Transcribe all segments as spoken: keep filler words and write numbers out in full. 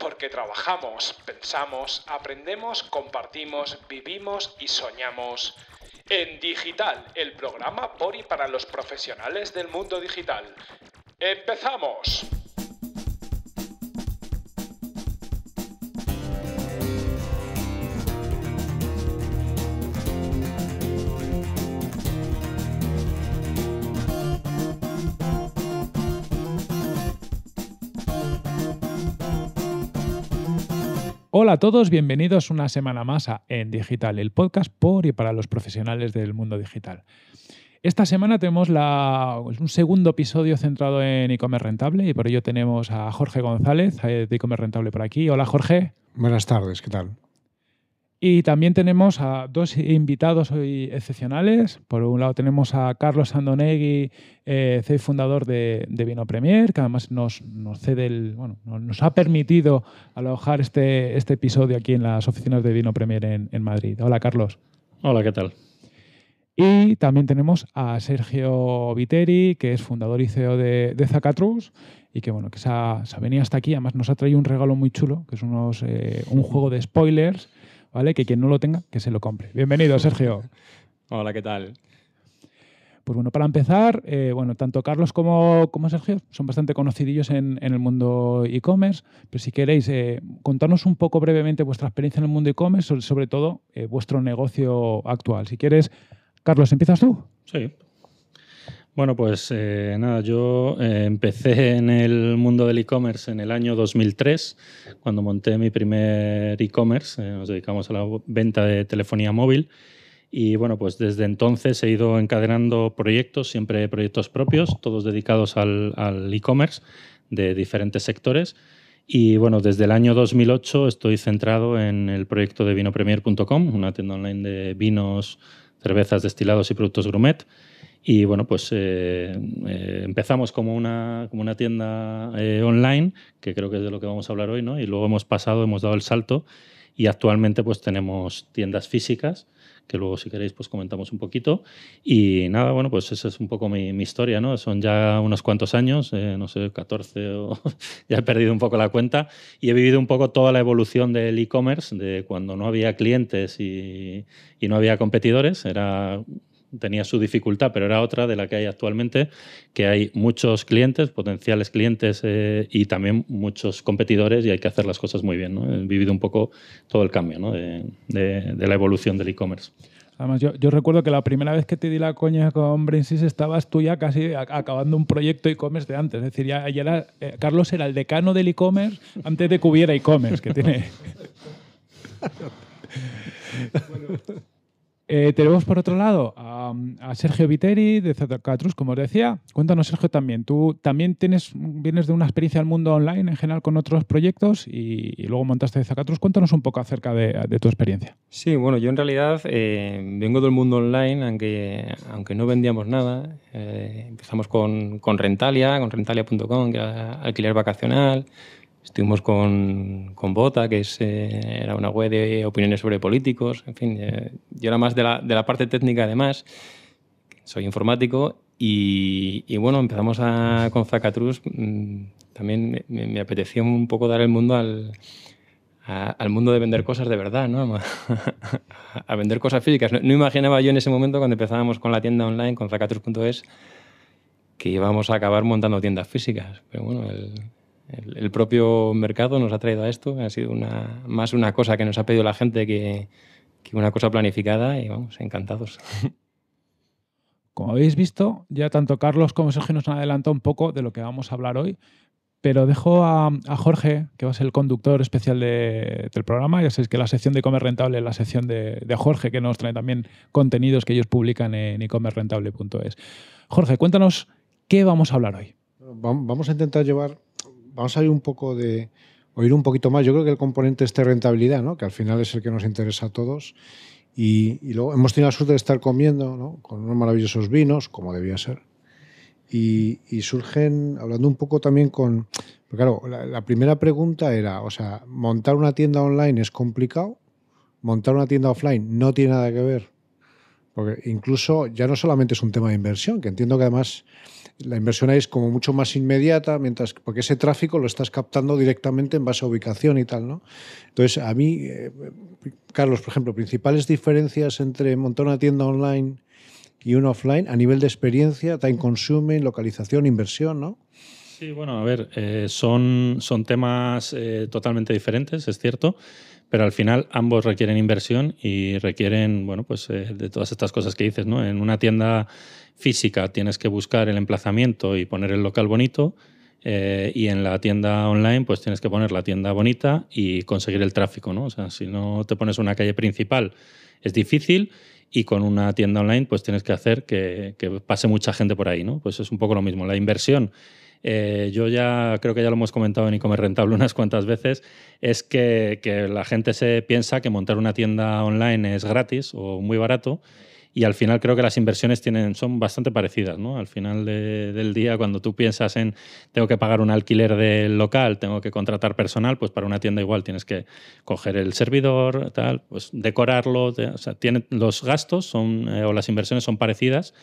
porque trabajamos, pensamos, aprendemos, compartimos, vivimos y soñamos. En Digital, el programa PORI para los profesionales del mundo digital. ¡Empezamos! Hola a todos, bienvenidos una semana más a En Digital, el podcast por y para los profesionales del mundo digital. Esta semana tenemos la, un segundo episodio centrado en e-commerce rentable y por ello tenemos a Jorge González de e-commerce rentable por aquí. Hola Jorge. Buenas tardes, ¿qué tal? Y también tenemos a dos invitados hoy excepcionales. Por un lado tenemos a Carlos Andonegui, eh, C E O y fundador de, de Vino Premier, que además nos, nos, cede el, bueno, nos ha permitido alojar este, este episodio aquí en las oficinas de Vino Premier en, en Madrid. Hola, Carlos. Hola, ¿qué tal? Y también tenemos a Sergio Viteri, que es fundador y C E O de, de Zacatrus, y que bueno, que se ha, se ha venido hasta aquí. Además nos ha traído un regalo muy chulo, que es unos, eh, un juego de spoilers, ¿vale? Que quien no lo tenga, que se lo compre. Bienvenido, Sergio. Hola, ¿qué tal? Pues bueno, para empezar, eh, bueno, tanto Carlos como, como Sergio son bastante conocidillos en, en el mundo e-commerce, pero si queréis, eh, contarnos un poco brevemente vuestra experiencia en el mundo e-commerce, sobre, sobre todo eh, vuestro negocio actual. Si quieres, Carlos, ¿empiezas tú? Sí. Bueno, pues eh, nada, yo eh, empecé en el mundo del e-commerce en el año dos mil tres, cuando monté mi primer e-commerce. Eh, nos dedicamos a la venta de telefonía móvil y bueno, pues desde entonces he ido encadenando proyectos, siempre proyectos propios, todos dedicados al, al e-commerce de diferentes sectores. Y bueno, desde el año dos mil ocho estoy centrado en el proyecto de vino premier punto com, una tienda online de vinos, cervezas, destilados y productos gourmet. Y bueno, pues eh, eh, empezamos como una, como una tienda eh, online, que creo que es de lo que vamos a hablar hoy, ¿no? Y luego hemos pasado, hemos dado el salto y actualmente pues tenemos tiendas físicas, que luego si queréis pues comentamos un poquito. Y nada, bueno, pues esa es un poco mi, mi historia, ¿no? Son ya unos cuantos años, eh, no sé, catorce o... ya he perdido un poco la cuenta y he vivido un poco toda la evolución del e-commerce, de cuando no había clientes y, y no había competidores, era... tenía su dificultad, pero era otra de la que hay actualmente, que hay muchos clientes, potenciales clientes eh, y también muchos competidores y hay que hacer las cosas muy bien, ¿no? He vivido un poco todo el cambio, ¿no? de, de, de la evolución del e-commerce. Además, yo, yo recuerdo que la primera vez que te di la coña con BrainSys estabas tú ya casi a, acabando un proyecto e-commerce de antes. Es decir, ya, ya era, eh, Carlos era el decano del e-commerce antes de que hubiera e-commerce, que tiene... Bueno... Eh, tenemos por otro lado a, a Sergio Viteri de Zacatrus, como os decía. Cuéntanos, Sergio, también. Tú también tienes, vienes de una experiencia al mundo online en general con otros proyectos y, y luego montaste Zacatrus. Cuéntanos un poco acerca de, de tu experiencia. Sí, bueno, yo en realidad eh, vengo del mundo online, aunque, aunque no vendíamos nada. Eh, empezamos con, con Rentalia, con Rentalia punto com, que era alquiler vacacional. Estuvimos con, con Bota, que es, eh, era una web de opiniones sobre políticos. En fin, eh, yo era más de la, de la parte técnica, además. Soy informático. Y, y bueno, empezamos a, con Zacatrus. También me, me apetecía un poco dar el mundo al, a, al mundo de vender cosas de verdad, ¿no? A vender cosas físicas. No, no imaginaba yo en ese momento, cuando empezábamos con la tienda online, con zacatrus punto es, que íbamos a acabar montando tiendas físicas. Pero bueno, el... El propio mercado nos ha traído a esto, ha sido una, más una cosa que nos ha pedido la gente que, que una cosa planificada y vamos, encantados. Como habéis visto, ya tanto Carlos como Sergio nos han adelantado un poco de lo que vamos a hablar hoy, pero dejo a, a Jorge, que va a ser el conductor especial de, del programa. Ya sabéis que la sección de e-commerce rentable es la sección de, de Jorge, que nos trae también contenidos que ellos publican en e commerce rentable punto es. Jorge, cuéntanos qué vamos a hablar hoy. Vamos a intentar llevar... Vamos a ir un poco de, oír un poquito más. Yo creo que el componente es de rentabilidad, ¿no? Que al final es el que nos interesa a todos. Y, y luego hemos tenido la suerte de estar comiendo, ¿no? Con unos maravillosos vinos, como debía ser. Y, y surgen, hablando un poco también con... Claro, la, la primera pregunta era, o sea, montar una tienda online es complicado, montar una tienda offline no tiene nada que ver Porque incluso ya no solamente es un tema de inversión, que entiendo que además la inversión ahí es como mucho más inmediata, mientras porque ese tráfico lo estás captando directamente en base a ubicación y tal, ¿no? Entonces, a mí, eh, Carlos, por ejemplo, principales diferencias entre montar una tienda online y una offline a nivel de experiencia, time consuming, localización, inversión, ¿no? Sí, bueno, a ver, eh, son, son temas eh, totalmente diferentes, es cierto, pero al final ambos requieren inversión y requieren, bueno, pues eh, de todas estas cosas que dices, ¿no? En una tienda física tienes que buscar el emplazamiento y poner el local bonito, eh, y en la tienda online pues tienes que poner la tienda bonita y conseguir el tráfico, ¿no? O sea, si no te pones una calle principal es difícil. Y con una tienda online pues tienes que hacer que, que pase mucha gente por ahí, ¿no? Pues es un poco lo mismo. La inversión, eh, yo ya creo que ya lo hemos comentado en ecommercerentable unas cuantas veces, es que, que la gente se piensa que montar una tienda online es gratis o muy barato, y al final creo que las inversiones tienen, son bastante parecidas, ¿no? Al final de, del día, cuando tú piensas en tengo que pagar un alquiler del local, tengo que contratar personal, pues para una tienda igual tienes que coger el servidor, tal, pues decorarlo, o sea, tienen, los gastos son, eh, o las inversiones son parecidas.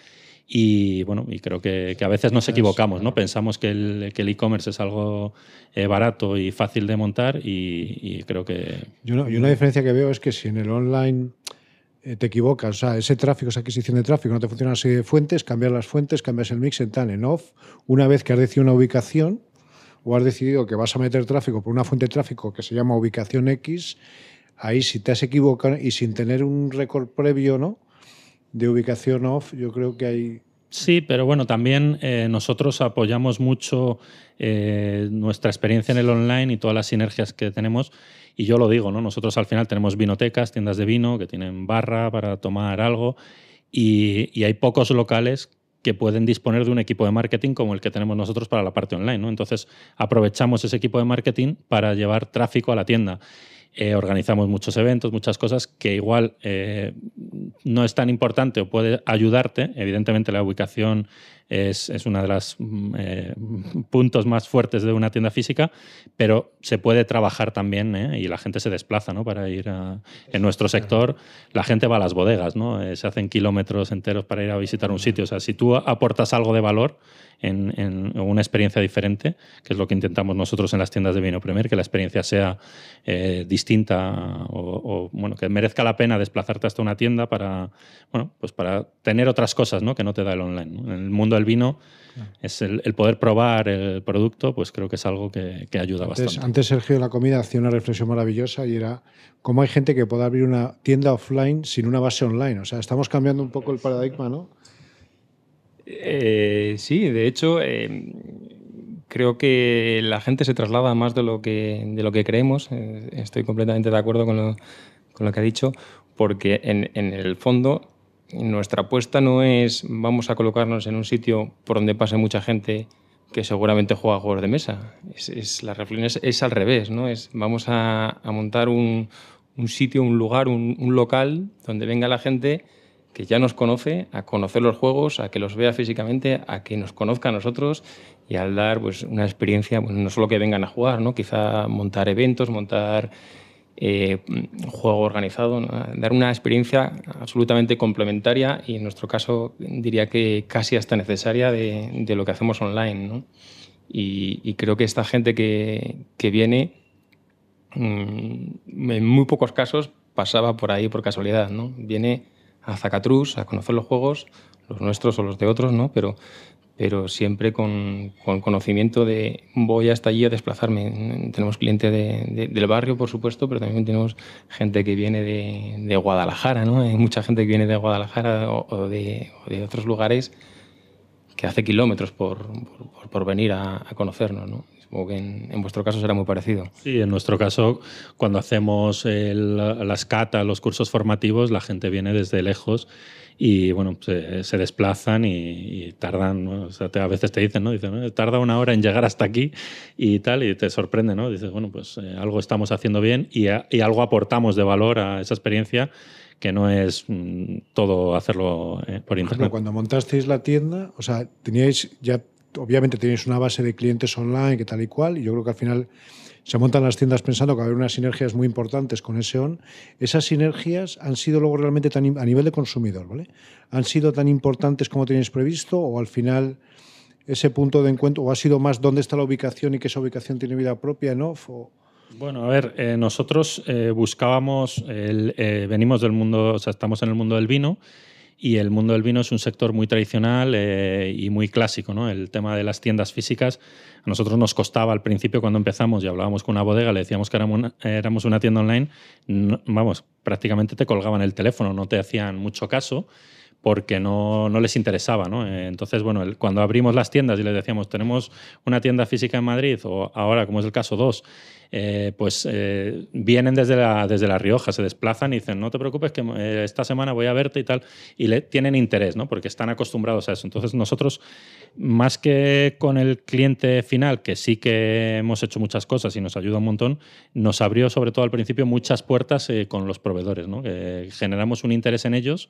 Y bueno, y creo que, que a veces nos equivocamos, ¿no? Pensamos que el que el e-commerce es algo eh, barato y fácil de montar, y, y creo que... Yo no, yo una diferencia que veo es que si en el online te equivocas, o sea, ese tráfico, esa adquisición de tráfico, no te funciona una serie de fuentes, cambiar las fuentes, cambias el mix en tan, en off. Una vez que has decidido una ubicación o has decidido que vas a meter tráfico por una fuente de tráfico que se llama ubicación X, ahí si te has equivocado y sin tener un récord previo, ¿no?, de ubicación off, yo creo que hay... Sí, pero bueno, también eh, nosotros apoyamos mucho eh, nuestra experiencia en el online y todas las sinergias que tenemos. Y yo lo digo, ¿no? Nosotros al final tenemos vinotecas, tiendas de vino, que tienen barra para tomar algo, y, y hay pocos locales que pueden disponer de un equipo de marketing como el que tenemos nosotros para la parte online, ¿no? Entonces aprovechamos ese equipo de marketing para llevar tráfico a la tienda. Eh, organizamos muchos eventos, muchas cosas que igual eh, no es tan importante o puede ayudarte. Evidentemente la ubicación es, es uno de los eh, puntos más fuertes de una tienda física, pero se puede trabajar también, ¿eh? Y la gente se desplaza, ¿no?, para ir a... En nuestro sector la gente va a las bodegas, ¿no? Eh, se hacen kilómetros enteros para ir a visitar un sitio. O sea, si tú aportas algo de valor en, en una experiencia diferente, que es lo que intentamos nosotros en las tiendas de Vino Premier, que la experiencia sea eh, distinta o, o bueno, que merezca la pena desplazarte hasta una tienda para, bueno, pues para tener otras cosas, ¿no?, que no te da el online, ¿no? En el mundo del vino, claro, es el, el poder probar el producto, pues creo que es algo que, que ayuda antes, bastante. Antes Sergio de la comida hacía una reflexión maravillosa y era cómo hay gente que puede abrir una tienda offline sin una base online. O sea, estamos cambiando un poco el paradigma, ¿no? Eh, sí, de hecho, eh, creo que la gente se traslada más de lo que, de lo que creemos. Eh, estoy completamente de acuerdo con lo, con lo que ha dicho, porque en, en el fondo nuestra apuesta no es vamos a colocarnos en un sitio por donde pase mucha gente que seguramente juega a juegos de mesa. Es, es, la reflexión es, es al revés, ¿no? Es, vamos a, a montar un, un sitio, un lugar, un, un local donde venga la gente que ya nos conoce, a conocer los juegos, a que los vea físicamente, a que nos conozca a nosotros y al dar pues, una experiencia, pues, no solo que vengan a jugar, ¿no?, quizá montar eventos, montar eh, un juego organizado, ¿no?, dar una experiencia absolutamente complementaria y en nuestro caso diría que casi hasta necesaria de, de lo que hacemos online, ¿no? Y, y creo que esta gente que, que viene, mmm, en muy pocos casos pasaba por ahí por casualidad, ¿no? Viene a Zacatrus, a conocer los juegos, los nuestros o los de otros, ¿no? Pero, pero siempre con, con conocimiento de voy hasta allí a desplazarme. Tenemos clientes de, de, del barrio, por supuesto, pero también tenemos gente que viene de, de Guadalajara, ¿no? Hay mucha gente que viene de Guadalajara o, o, de, o de otros lugares que hace kilómetros por, por, por venir a, a conocernos, ¿no? Supongo que en, en vuestro caso será muy parecido. Sí, en nuestro caso, cuando hacemos el, las catas, los cursos formativos, la gente viene desde lejos y bueno, se, se desplazan y, y tardan, ¿no? O sea, te, a veces te dicen, ¿no? Dicen, ¿no?, tarda una hora en llegar hasta aquí y tal, y te sorprende, ¿no? Dices, bueno, pues eh, algo estamos haciendo bien y, a, y algo aportamos de valor a esa experiencia, que no es mm, todo hacerlo eh, por internet. Claro, cuando montasteis la tienda, o sea, teníais ya... Obviamente tenéis una base de clientes online que tal y cual, y yo creo que al final Se montan las tiendas pensando que va a haber unas sinergias muy importantes con ese on. Esas sinergias han sido luego realmente tan, a nivel de consumidor, ¿vale? ¿Han sido tan importantes como teníais previsto o al final ese punto de encuentro o ha sido más dónde está la ubicación y que esa ubicación tiene vida propia, ¿no? O... Bueno, a ver, eh, nosotros eh, buscábamos, el, eh, venimos del mundo, o sea, estamos en el mundo del vino. Y el mundo del vino es un sector muy tradicional eh, y muy clásico, ¿no? El tema de las tiendas físicas a nosotros nos costaba al principio cuando empezamos y hablábamos con una bodega, le decíamos que éramos una, éramos una tienda online, no, vamos, prácticamente te colgaban el teléfono, no te hacían mucho caso porque no, no les interesaba, ¿no? Entonces, bueno, el, cuando abrimos las tiendas y les decíamos tenemos una tienda física en Madrid o ahora, como es el caso, dos, Eh, pues eh, vienen desde la, desde la Rioja, se desplazan y dicen no te preocupes que eh, esta semana voy a verte y tal, y le, tienen interés, ¿no? Porque están acostumbrados a eso. Entonces nosotros, más que con el cliente final, que sí que hemos hecho muchas cosas y nos ayuda un montón, nos abrió sobre todo al principio muchas puertas eh, con los proveedores, ¿no? Que generamos un interés en ellos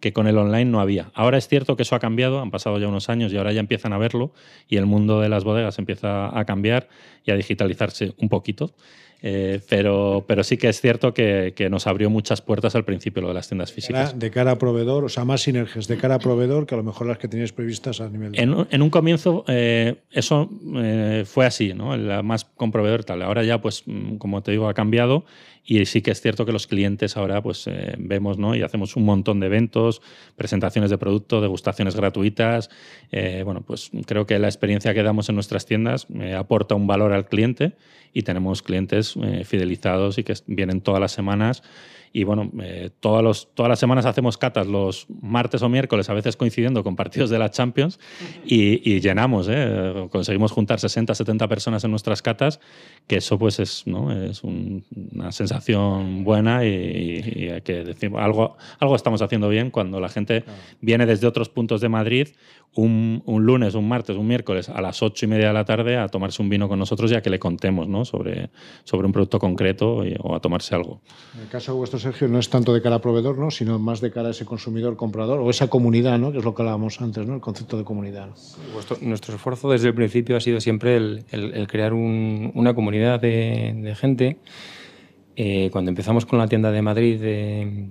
que con el online no había. Ahora es cierto que eso ha cambiado, han pasado ya unos años y ahora ya empiezan a verlo y el mundo de las bodegas empieza a cambiar y a digitalizarse un poquito. Eh, pero, pero sí que es cierto que, que nos abrió muchas puertas al principio lo de las tiendas físicas. De cara a proveedor, o sea, más sinergias de cara a proveedor que a lo mejor las que teníais previstas a nivel de... En, en un comienzo eh, eso eh, fue así, ¿no? La más con proveedor tal. Ahora ya, pues, como te digo, ha cambiado y sí que es cierto que los clientes ahora pues eh, vemos, ¿no? Y hacemos un montón de eventos, presentaciones de producto, degustaciones gratuitas. Eh, bueno, pues creo que la experiencia que damos en nuestras tiendas eh, aporta un valor al cliente y tenemos clientes Eh, fidelizados y que vienen todas las semanas y bueno, eh, todos los, todas las semanas hacemos catas los martes o miércoles, a veces coincidiendo con partidos de la Champions y, y llenamos, eh, conseguimos juntar sesenta, setenta personas en nuestras catas, que eso pues es, ¿no? Es un, una sensación buena y, y, y hay que decir, algo, algo estamos haciendo bien cuando la gente claro. Viene desde otros puntos de Madrid un, un lunes, un martes, un miércoles a las ocho y media de la tarde a tomarse un vino con nosotros y a que le contemos, ¿no? sobre, sobre un producto concreto y, o a tomarse algo. En el caso de vuestro Sergio, no es tanto de cara a proveedor, ¿no? Sino más de cara a ese consumidor, comprador o esa comunidad, ¿no? Que es lo que hablábamos antes, ¿no? El concepto de comunidad. Vuestro, nuestro esfuerzo desde el principio ha sido siempre el, el, el crear un, una comunidad de, de gente. Eh, cuando empezamos con la tienda de Madrid, eh,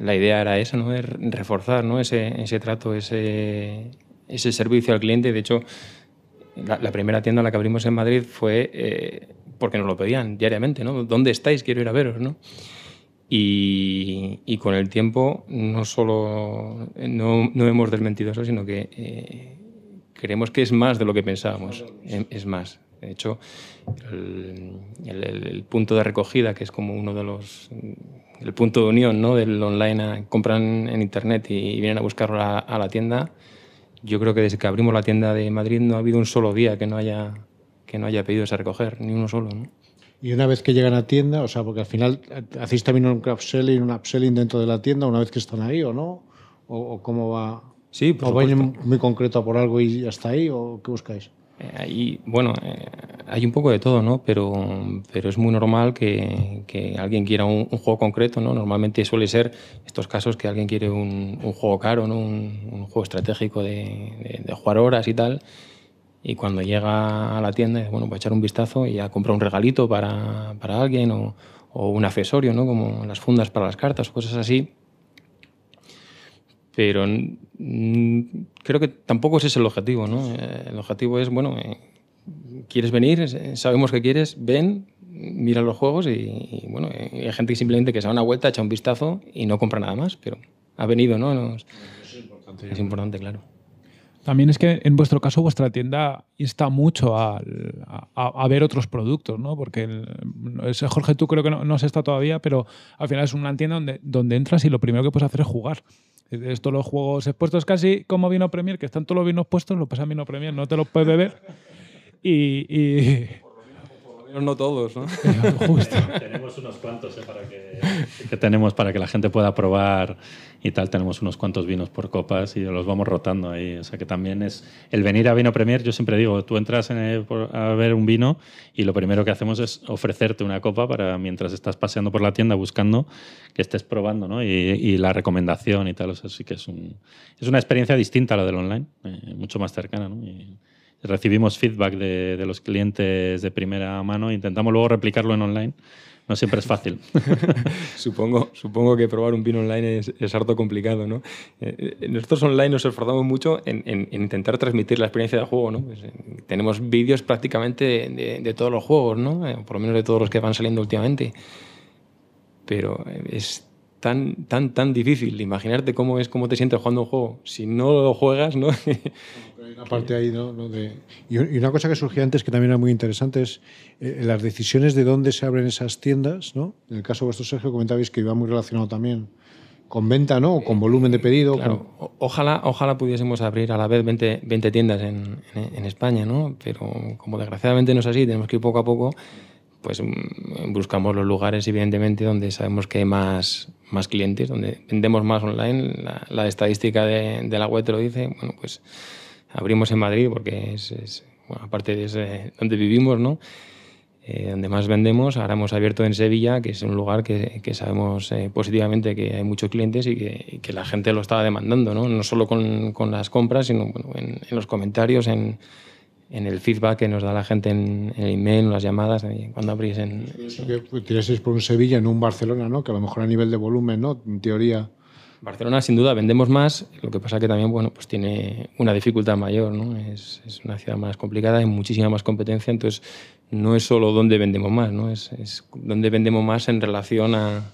la idea era esa, ¿no? Es reforzar, ¿no? Ese, ese trato, ese, ese servicio al cliente. De hecho, la, la primera tienda a la que abrimos en Madrid fue eh, porque nos lo pedían diariamente, ¿no? ¿Dónde estáis? Quiero ir a veros, ¿no? Y, y con el tiempo no solo no, no hemos desmentido eso, sino que eh, creemos que es más de lo que pensábamos. Es, es más. De hecho, el, el, el punto de recogida, que es como uno de los... el punto de unión, ¿no? Del online, a, compran en internet y, y vienen a buscarlo a, a la tienda. Yo creo que desde que abrimos la tienda de Madrid no ha habido un solo día que no haya, que no haya pedidos a recoger, ni uno solo, ¿no? Y una vez que llegan a tienda, o sea, porque al final hacéis también un cross-selling, un upselling dentro de la tienda una vez que están ahí, ¿o no? ¿O, o cómo va? Sí, por ¿O vais muy concreto a por algo y hasta ahí? ¿O qué buscáis? Eh, ahí, bueno, eh, hay un poco de todo, ¿no? Pero, pero es muy normal que, que alguien quiera un, un juego concreto, ¿no? Normalmente suele ser estos casos que alguien quiere un, un juego caro, ¿no? Un, un juego estratégico de, de, de jugar horas y tal. Y cuando llega a la tienda, bueno, pues echar un vistazo y ya comprar un regalito para, para alguien o, o un accesorio, ¿no? Como las fundas para las cartas o cosas así. Pero creo que tampoco ese es el objetivo, ¿no? Eh, el objetivo es, bueno, eh, ¿quieres venir? Sabemos que quieres, ven, mira los juegos y, y bueno, eh, hay gente que simplemente que se da una vuelta, echa un vistazo y no compra nada más, pero ha venido, ¿no? Nos, es importante, es importante, claro. También es que, en vuestro caso, vuestra tienda insta mucho a, a, a ver otros productos, ¿no? Porque, el, Jorge, tú creo que no, no has estado todavía, pero al final es una tienda donde, donde entras y lo primero que puedes hacer es jugar. Esto, los juegos expuestos, casi como Vino Premier, que están todos los vinos puestos, lo pasa en Vino Premier, no te los puedes beber. Y... y... No todos, ¿no? Justo. Tenemos unos cuantos, ¿eh? Para que, que tenemos para que la gente pueda probar y tal. Tenemos unos cuantos vinos por copas y los vamos rotando ahí. O sea que también es el venir a Vino Premier. Yo siempre digo, tú entras en el, a ver un vino y lo primero que hacemos es ofrecerte una copa para mientras estás paseando por la tienda buscando que estés probando, ¿no? Y, y la recomendación y tal. O sea, sí que es, un, es una experiencia distinta a la del online, eh, mucho más cercana, ¿no? Y, recibimos feedback de, de los clientes de primera mano e intentamos luego replicarlo en online. No siempre es fácil. supongo, supongo que probar un vino online es, es harto complicado, ¿no? Eh, nosotros online nos esforzamos mucho en, en, en intentar transmitir la experiencia del juego, ¿no? Pues, eh, tenemos vídeos prácticamente de, de, de todos los juegos, ¿no? Eh, por lo menos de todos los que van saliendo últimamente. Pero es tan, tan, tan difícil imaginarte cómo es, cómo te sientes jugando un juego. Si no lo juegas, ¿no? Hay una parte ahí, ¿no? De... Y una cosa que surgió antes que también era muy interesante es eh, las decisiones de dónde se abren esas tiendas, ¿no? En el caso de vuestro, Sergio, comentabais que iba muy relacionado también con venta, ¿no? O con volumen de pedido. Eh, claro. Con... Ojalá, ojalá pudiésemos abrir a la vez veinte, veinte tiendas en, en, en España, ¿no? Pero como desgraciadamente no es así, tenemos que ir poco a poco, pues buscamos los lugares, evidentemente, donde sabemos que hay más, más clientes, donde vendemos más online. La, la estadística de, de la web te lo dice. Bueno, pues abrimos en Madrid porque es, es bueno, aparte de ese, donde vivimos, ¿no? Eh, donde más vendemos. Ahora hemos abierto en Sevilla, que es un lugar que, que sabemos eh, positivamente que hay muchos clientes y que, y que la gente lo estaba demandando, ¿no? No solo con, con las compras, sino bueno, en, en los comentarios, en, en el feedback que nos da la gente en, en el email, en las llamadas, cuando abrís en... Eso que tiraseis por un Sevilla, no un Barcelona, ¿no? Que a lo mejor a nivel de volumen, ¿no? En teoría... Barcelona, sin duda, vendemos más. Lo que pasa que también, bueno, pues tiene una dificultad mayor, ¿no? Es, es una ciudad más complicada, hay muchísima más competencia, entonces no es solo dónde vendemos más, ¿no? Es, es dónde vendemos más en relación a, a,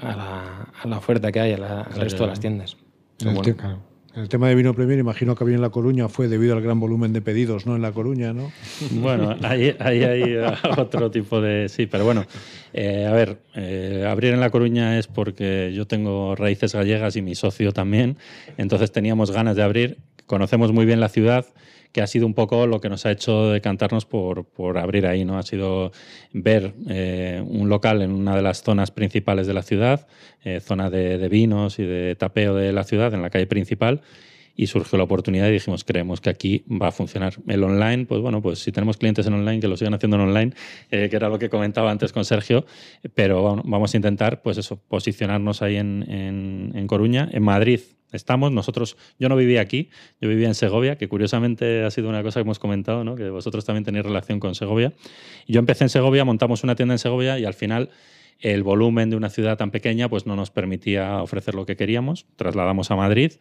a, la, a la oferta que hay, a la, al resto de las tiendas. El, bueno. te, claro. El tema de Vino Premier, imagino que había en La Coruña, fue debido al gran volumen de pedidos, ¿no? En La Coruña, ¿no? Bueno, ahí hay, hay, hay otro tipo de... Sí, pero bueno... Eh, a ver, eh, abrir en La Coruña es porque yo tengo raíces gallegas y mi socio también, entonces teníamos ganas de abrir, conocemos muy bien la ciudad, que ha sido un poco lo que nos ha hecho decantarnos por, por abrir ahí, ¿no? Ha sido ver eh, un local en una de las zonas principales de la ciudad, eh, zona de, de vinos y de tapeo de la ciudad, en la calle principal, y surgió la oportunidad y dijimos, creemos que aquí va a funcionar. El online, pues bueno, pues si tenemos clientes en online, que lo sigan haciendo en online, eh, que era lo que comentaba antes con Sergio, pero bueno, vamos a intentar, pues eso, posicionarnos ahí en, en, en Coruña. En Madrid estamos, nosotros, yo no vivía aquí, yo vivía en Segovia, que curiosamente ha sido una cosa que hemos comentado, ¿no? Que vosotros también tenéis relación con Segovia. Yo empecé en Segovia, montamos una tienda en Segovia y al final... el volumen de una ciudad tan pequeña pues no nos permitía ofrecer lo que queríamos. Trasladamos a Madrid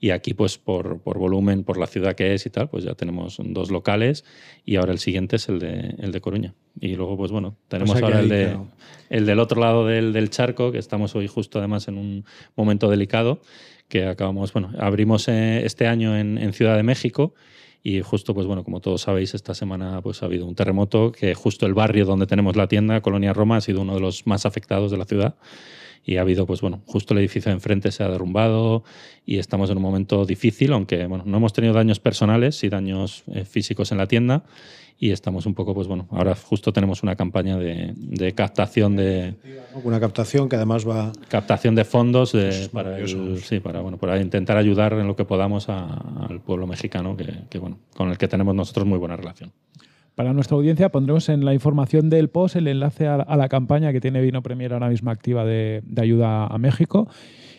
y aquí, pues por, por volumen, por la ciudad que es y tal, pues ya tenemos dos locales y ahora el siguiente es el de, el de Coruña. Y luego, pues bueno, tenemos, o sea, ahora el, de, claro. el del otro lado del, del charco, que estamos hoy justo además en un momento delicado, que acabamos, bueno, abrimos este año en, en Ciudad de México. Y justo, pues bueno, como todos sabéis, esta semana pues ha habido un terremoto que justo el barrio donde tenemos la tienda, Colonia Roma, ha sido uno de los más afectados de la ciudad. Y ha habido, pues bueno, justo el edificio de enfrente se ha derrumbado y estamos en un momento difícil, aunque bueno, no hemos tenido daños personales, sí daños eh, físicos en la tienda. Y estamos un poco, pues bueno, ahora justo tenemos una campaña de, de captación de... Una captación que además va... Captación de fondos de, para, el, sí, para, bueno, para intentar ayudar en lo que podamos a, al pueblo mexicano, que, que bueno, con el que tenemos nosotros muy buena relación. Para nuestra audiencia pondremos en la información del post el enlace a, a la campaña que tiene Vino Premier ahora mismo activa de, de ayuda a México.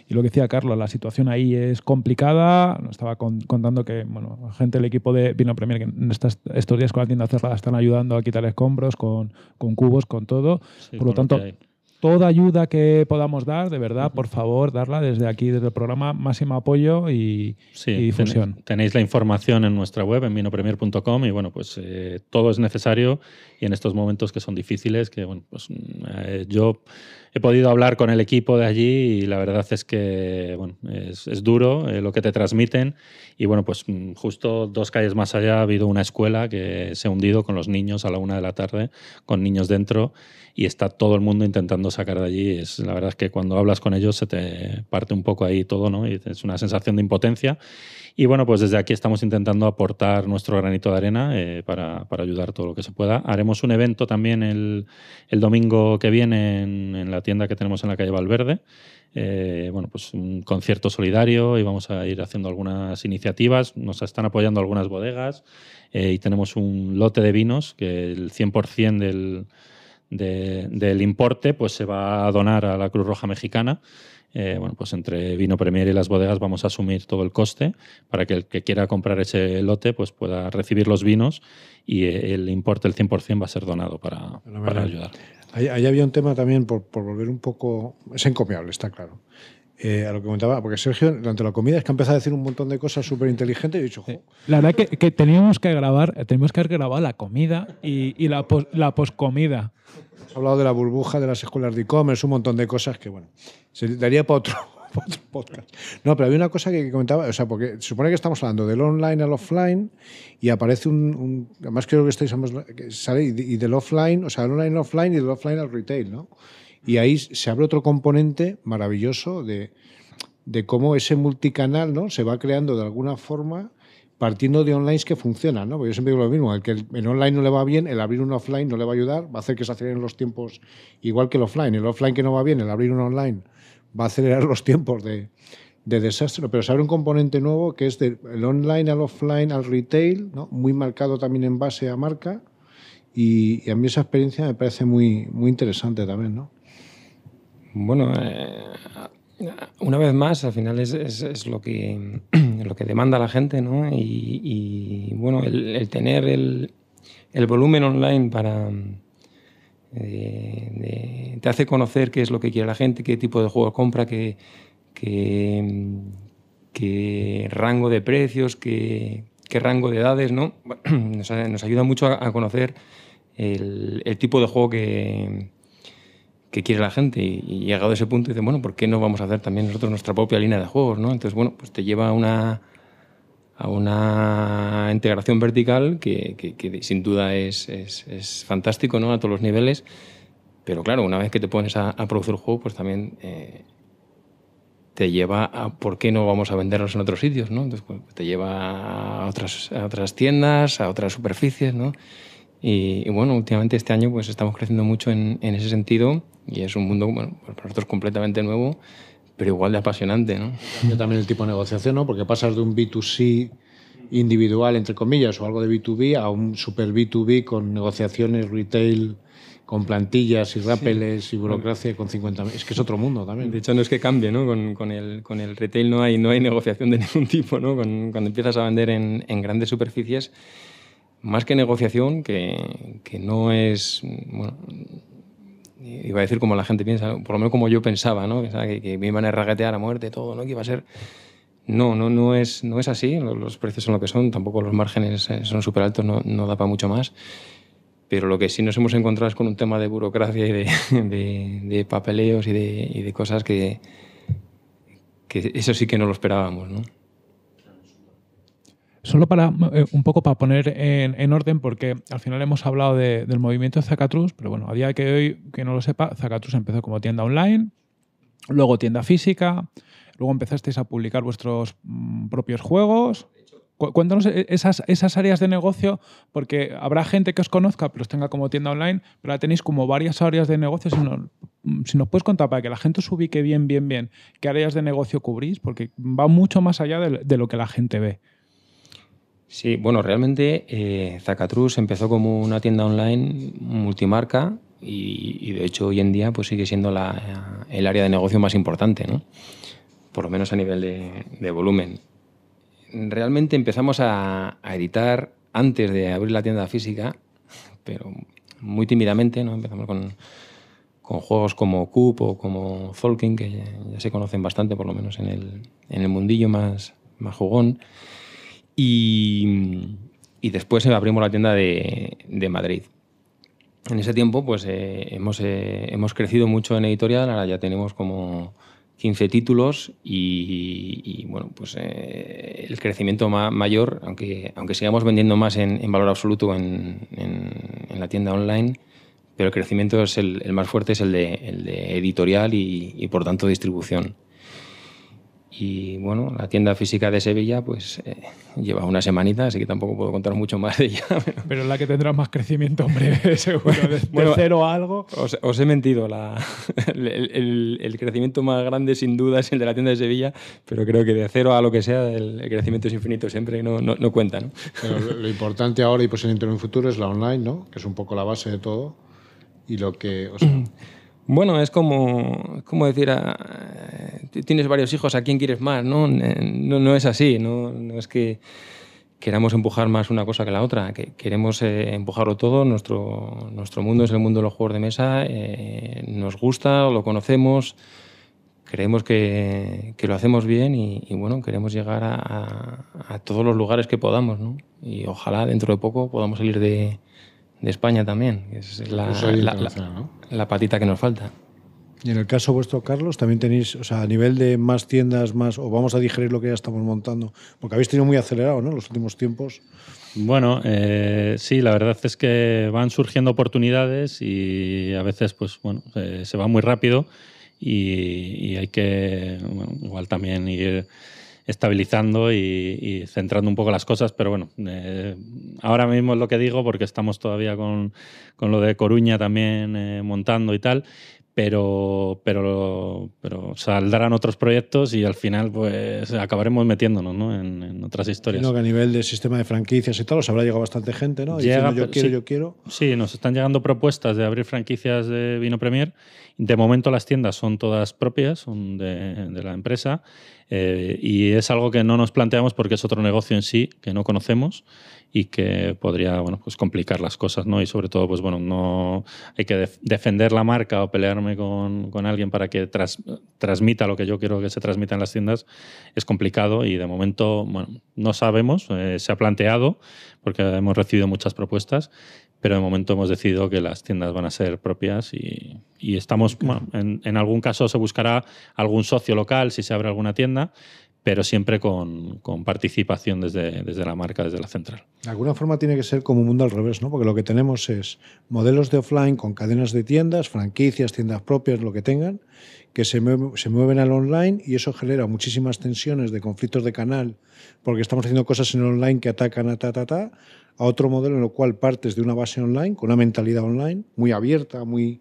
Y lo que decía Carlos, la situación ahí es complicada. Nos estaba contando que, bueno, gente del equipo de Vino Premier que en estas, estos días con la tienda cerrada están ayudando a quitar escombros con, con cubos, con todo. Sí, por lo tanto, lo toda ayuda que podamos dar, de verdad, uh-huh. por favor, darla desde aquí, desde el programa. Máximo apoyo y, sí, y difusión. Tenéis, tenéis la información en nuestra web, en vino premier punto com, y bueno, pues eh, todo es necesario y en estos momentos que son difíciles, que bueno, pues eh, yo... He podido hablar con el equipo de allí y la verdad es que bueno, es, es duro eh, lo que te transmiten. Y bueno, pues justo dos calles más allá ha habido una escuela que se ha hundido con los niños a la una de la tarde, con niños dentro, y está todo el mundo intentando sacar de allí. Es, la verdad es que cuando hablas con ellos se te parte un poco ahí todo, ¿no? Y es una sensación de impotencia. Y bueno, pues desde aquí estamos intentando aportar nuestro granito de arena eh, para, para ayudar todo lo que se pueda. Haremos un evento también el, el domingo que viene en, en la tienda que tenemos en la calle Valverde. Eh, bueno, pues un concierto solidario y vamos a ir haciendo algunas iniciativas. Nos están apoyando algunas bodegas eh, y tenemos un lote de vinos que el cien por cien del, de, del importe pues se va a donar a la Cruz Roja Mexicana. eh, bueno, pues entre Vino Premier y las bodegas vamos a asumir todo el coste para que el que quiera comprar ese lote pues pueda recibir los vinos y el importe, el cien por cien, va a ser donado para, para ayudar. Ahí, ahí había un tema también, por, por volver un poco... Es encomiable, está claro. Eh, a lo que comentaba, porque Sergio, durante la comida, es que ha empezado a decir un montón de cosas súper inteligentes y he dicho... Sí. La verdad que, que teníamos que grabar, teníamos que haber grabado la comida y, y la, pos, la poscomida. Hemos hablado de la burbuja, de las escuelas de e-commerce, un montón de cosas que, bueno, se daría para otro, para otro podcast. No, pero había una cosa que comentaba, o sea, porque se supone que estamos hablando del online al offline y aparece un... un además creo que estáis... Sale y, y del offline, o sea, del online al offline y del offline al retail, ¿no? Y ahí se abre otro componente maravilloso de, de cómo ese multicanal, ¿no?, se va creando de alguna forma partiendo de online que funcionan, ¿no? Porque yo siempre digo lo mismo, el que en online no le va bien, el abrir un offline no le va a ayudar, va a hacer que se aceleren los tiempos igual que el offline. El offline que no va bien, el abrir un online va a acelerar los tiempos de, de desastre. Pero se abre un componente nuevo que es del online al offline al retail, ¿no?, muy marcado también en base a marca. Y, y a mí esa experiencia me parece muy, muy interesante también, ¿no? Bueno, eh, una vez más, al final es, es, es lo que, lo que demanda la gente, ¿no? Y, y bueno, el, el tener el, el volumen online para, eh, de, te hace conocer qué es lo que quiere la gente, qué tipo de juego compra, qué, qué, qué rango de precios, qué, qué rango de edades, ¿no? Nos, nos ayuda mucho a, a conocer el, el tipo de juego que... que quiere la gente, y llegado a ese punto dicen, bueno, ¿por qué no vamos a hacer también nosotros nuestra propia línea de juegos, ¿no? Entonces, bueno, pues te lleva a una, a una integración vertical que, que, que sin duda es, es, es fantástico, ¿no?, a todos los niveles, pero claro, una vez que te pones a, a producir juego, pues también eh, te lleva a por qué no vamos a venderlos en otros sitios, ¿no? Entonces, pues, te lleva a otras, a otras tiendas, a otras superficies, ¿no? Y, y bueno, últimamente este año pues estamos creciendo mucho en, en ese sentido y es un mundo, bueno, para nosotros completamente nuevo, pero igual de apasionante, ¿no? Yo también el tipo de negociación, ¿no? Porque pasas de un B dos C individual, entre comillas, o algo de B dos B a un super B dos B con negociaciones retail, con plantillas y rappeles, sí, y burocracia con cincuenta mil. Es que es otro mundo también. De hecho, no es que cambie, ¿no? Con, con, el, con el retail no hay, no hay negociación de ningún tipo, ¿no? Con, cuando empiezas a vender en, en grandes superficies, más que negociación, que, que no es, bueno, iba a decir como la gente piensa, por lo menos como yo pensaba, ¿no? Pensaba que, que me iban a raquetear a muerte, todo, ¿no? Que iba a ser... No, no, no, es, no es así, los, los precios son lo que son, tampoco los márgenes son súper altos, no, no da para mucho más, pero lo que sí nos hemos encontrado es con un tema de burocracia y de, de, de papeleos y de, y de cosas que, que eso sí que no lo esperábamos, ¿no? Solo para eh, un poco para poner en, en orden, porque al final hemos hablado de, del movimiento Zacatrus, pero bueno, a día de hoy, que no lo sepa, Zacatrus empezó como tienda online, luego tienda física, luego empezasteis a publicar vuestros mmm, propios juegos. Cu cuéntanos esas, esas áreas de negocio, porque habrá gente que os conozca, pero os tenga como tienda online, pero la tenéis como varias áreas de negocio. Si no, si nos puedes contar, para que la gente os ubique bien, bien, bien, qué áreas de negocio cubrís, porque va mucho más allá de, de lo que la gente ve. Sí, bueno, realmente eh, Zacatrus empezó como una tienda online multimarca y, y de hecho hoy en día pues sigue siendo la, el área de negocio más importante, ¿no? Por lo menos a nivel de, de volumen. Realmente empezamos a, a editar antes de abrir la tienda física, pero muy tímidamente, ¿no? Empezamos con, con juegos como Cup o como Zolkin, que ya, ya se conocen bastante, por lo menos en el, en el mundillo más, más jugón. Y, y después abrimos la tienda de, de Madrid. En ese tiempo pues, eh, hemos, eh, hemos crecido mucho en editorial, ahora ya tenemos como quince títulos y, y, y bueno, pues, eh, el crecimiento ma mayor, aunque, aunque sigamos vendiendo más en, en valor absoluto en, en, en la tienda online, pero el crecimiento es el, el más fuerte es el de, el de editorial y, y por tanto distribución. Y bueno, la tienda física de Sevilla pues eh, lleva una semanita, así que tampoco puedo contar mucho más de ella. Pero, pero es la que tendrá más crecimiento en breve, seguro, de, bueno, de cero a algo. Os, os he mentido, la, el, el, el crecimiento más grande sin duda es el de la tienda de Sevilla, pero creo que de cero a lo que sea el, el crecimiento es infinito, siempre no, no, no cuenta, ¿no? Pero lo, lo importante ahora y pues en el futuro es la online, ¿no? Que es un poco la base de todo y lo que... O sea... Bueno, es como, como decir, tienes varios hijos, ¿a quién quieres más? No, no, no es así, no, no es que queramos empujar más una cosa que la otra, que queremos eh, empujarlo todo. Nuestro, nuestro mundo es el mundo de los juegos de mesa, eh, nos gusta, lo conocemos, creemos que, que lo hacemos bien y, y bueno, queremos llegar a, a, a todos los lugares que podamos, ¿no? Y ojalá dentro de poco podamos salir de... de España también, que es la, pues la, la, ¿no? la patita que nos falta. Y en el caso vuestro, Carlos, también tenéis, o sea, a nivel de más tiendas, más, o vamos a digerir lo que ya estamos montando, porque habéis tenido muy acelerado, ¿no?, los últimos tiempos. Bueno, eh, sí, la verdad es que van surgiendo oportunidades y a veces, pues bueno, se, se va muy rápido y, y hay que, bueno, igual también ir estabilizando y, y centrando un poco las cosas, pero bueno, eh, ahora mismo es lo que digo porque estamos todavía con, con lo de Coruña también eh, montando y tal, pero, pero, pero saldrán otros proyectos y al final pues acabaremos metiéndonos, ¿no?, en, en otras historias. Sino que a nivel de sistema de franquicias y tal os habrá llegado bastante gente, ¿no?, Llega, diciendo yo quiero, sí, yo quiero. Sí, nos están llegando propuestas de abrir franquicias de Vino Premier. De momento las tiendas son todas propias, son de, de la empresa. Eh, y es algo que no nos planteamos porque es otro negocio en sí que no conocemos y que podría, bueno, pues complicar las cosas, ¿no? Y sobre todo, pues bueno, no hay que def- defender la marca o pelearme con, con alguien para que tras- transmita lo que yo quiero que se transmita en las tiendas. Es complicado y de momento, bueno, no sabemos, eh, se ha planteado porque hemos recibido muchas propuestas, pero de momento hemos decidido que las tiendas van a ser propias y, y estamos, bueno, en, en algún caso se buscará algún socio local si se abre alguna tienda, pero siempre con, con participación desde, desde la marca, desde la central. De alguna forma tiene que ser como un mundo al revés, ¿no? Porque lo que tenemos es modelos de offline con cadenas de tiendas, franquicias, tiendas propias, lo que tengan, que se mueven, se mueven al online y eso genera muchísimas tensiones de conflictos de canal porque estamos haciendo cosas en online que atacan a ta, ta, ta, a otro modelo en el cual partes de una base online, con una mentalidad online, muy abierta, muy,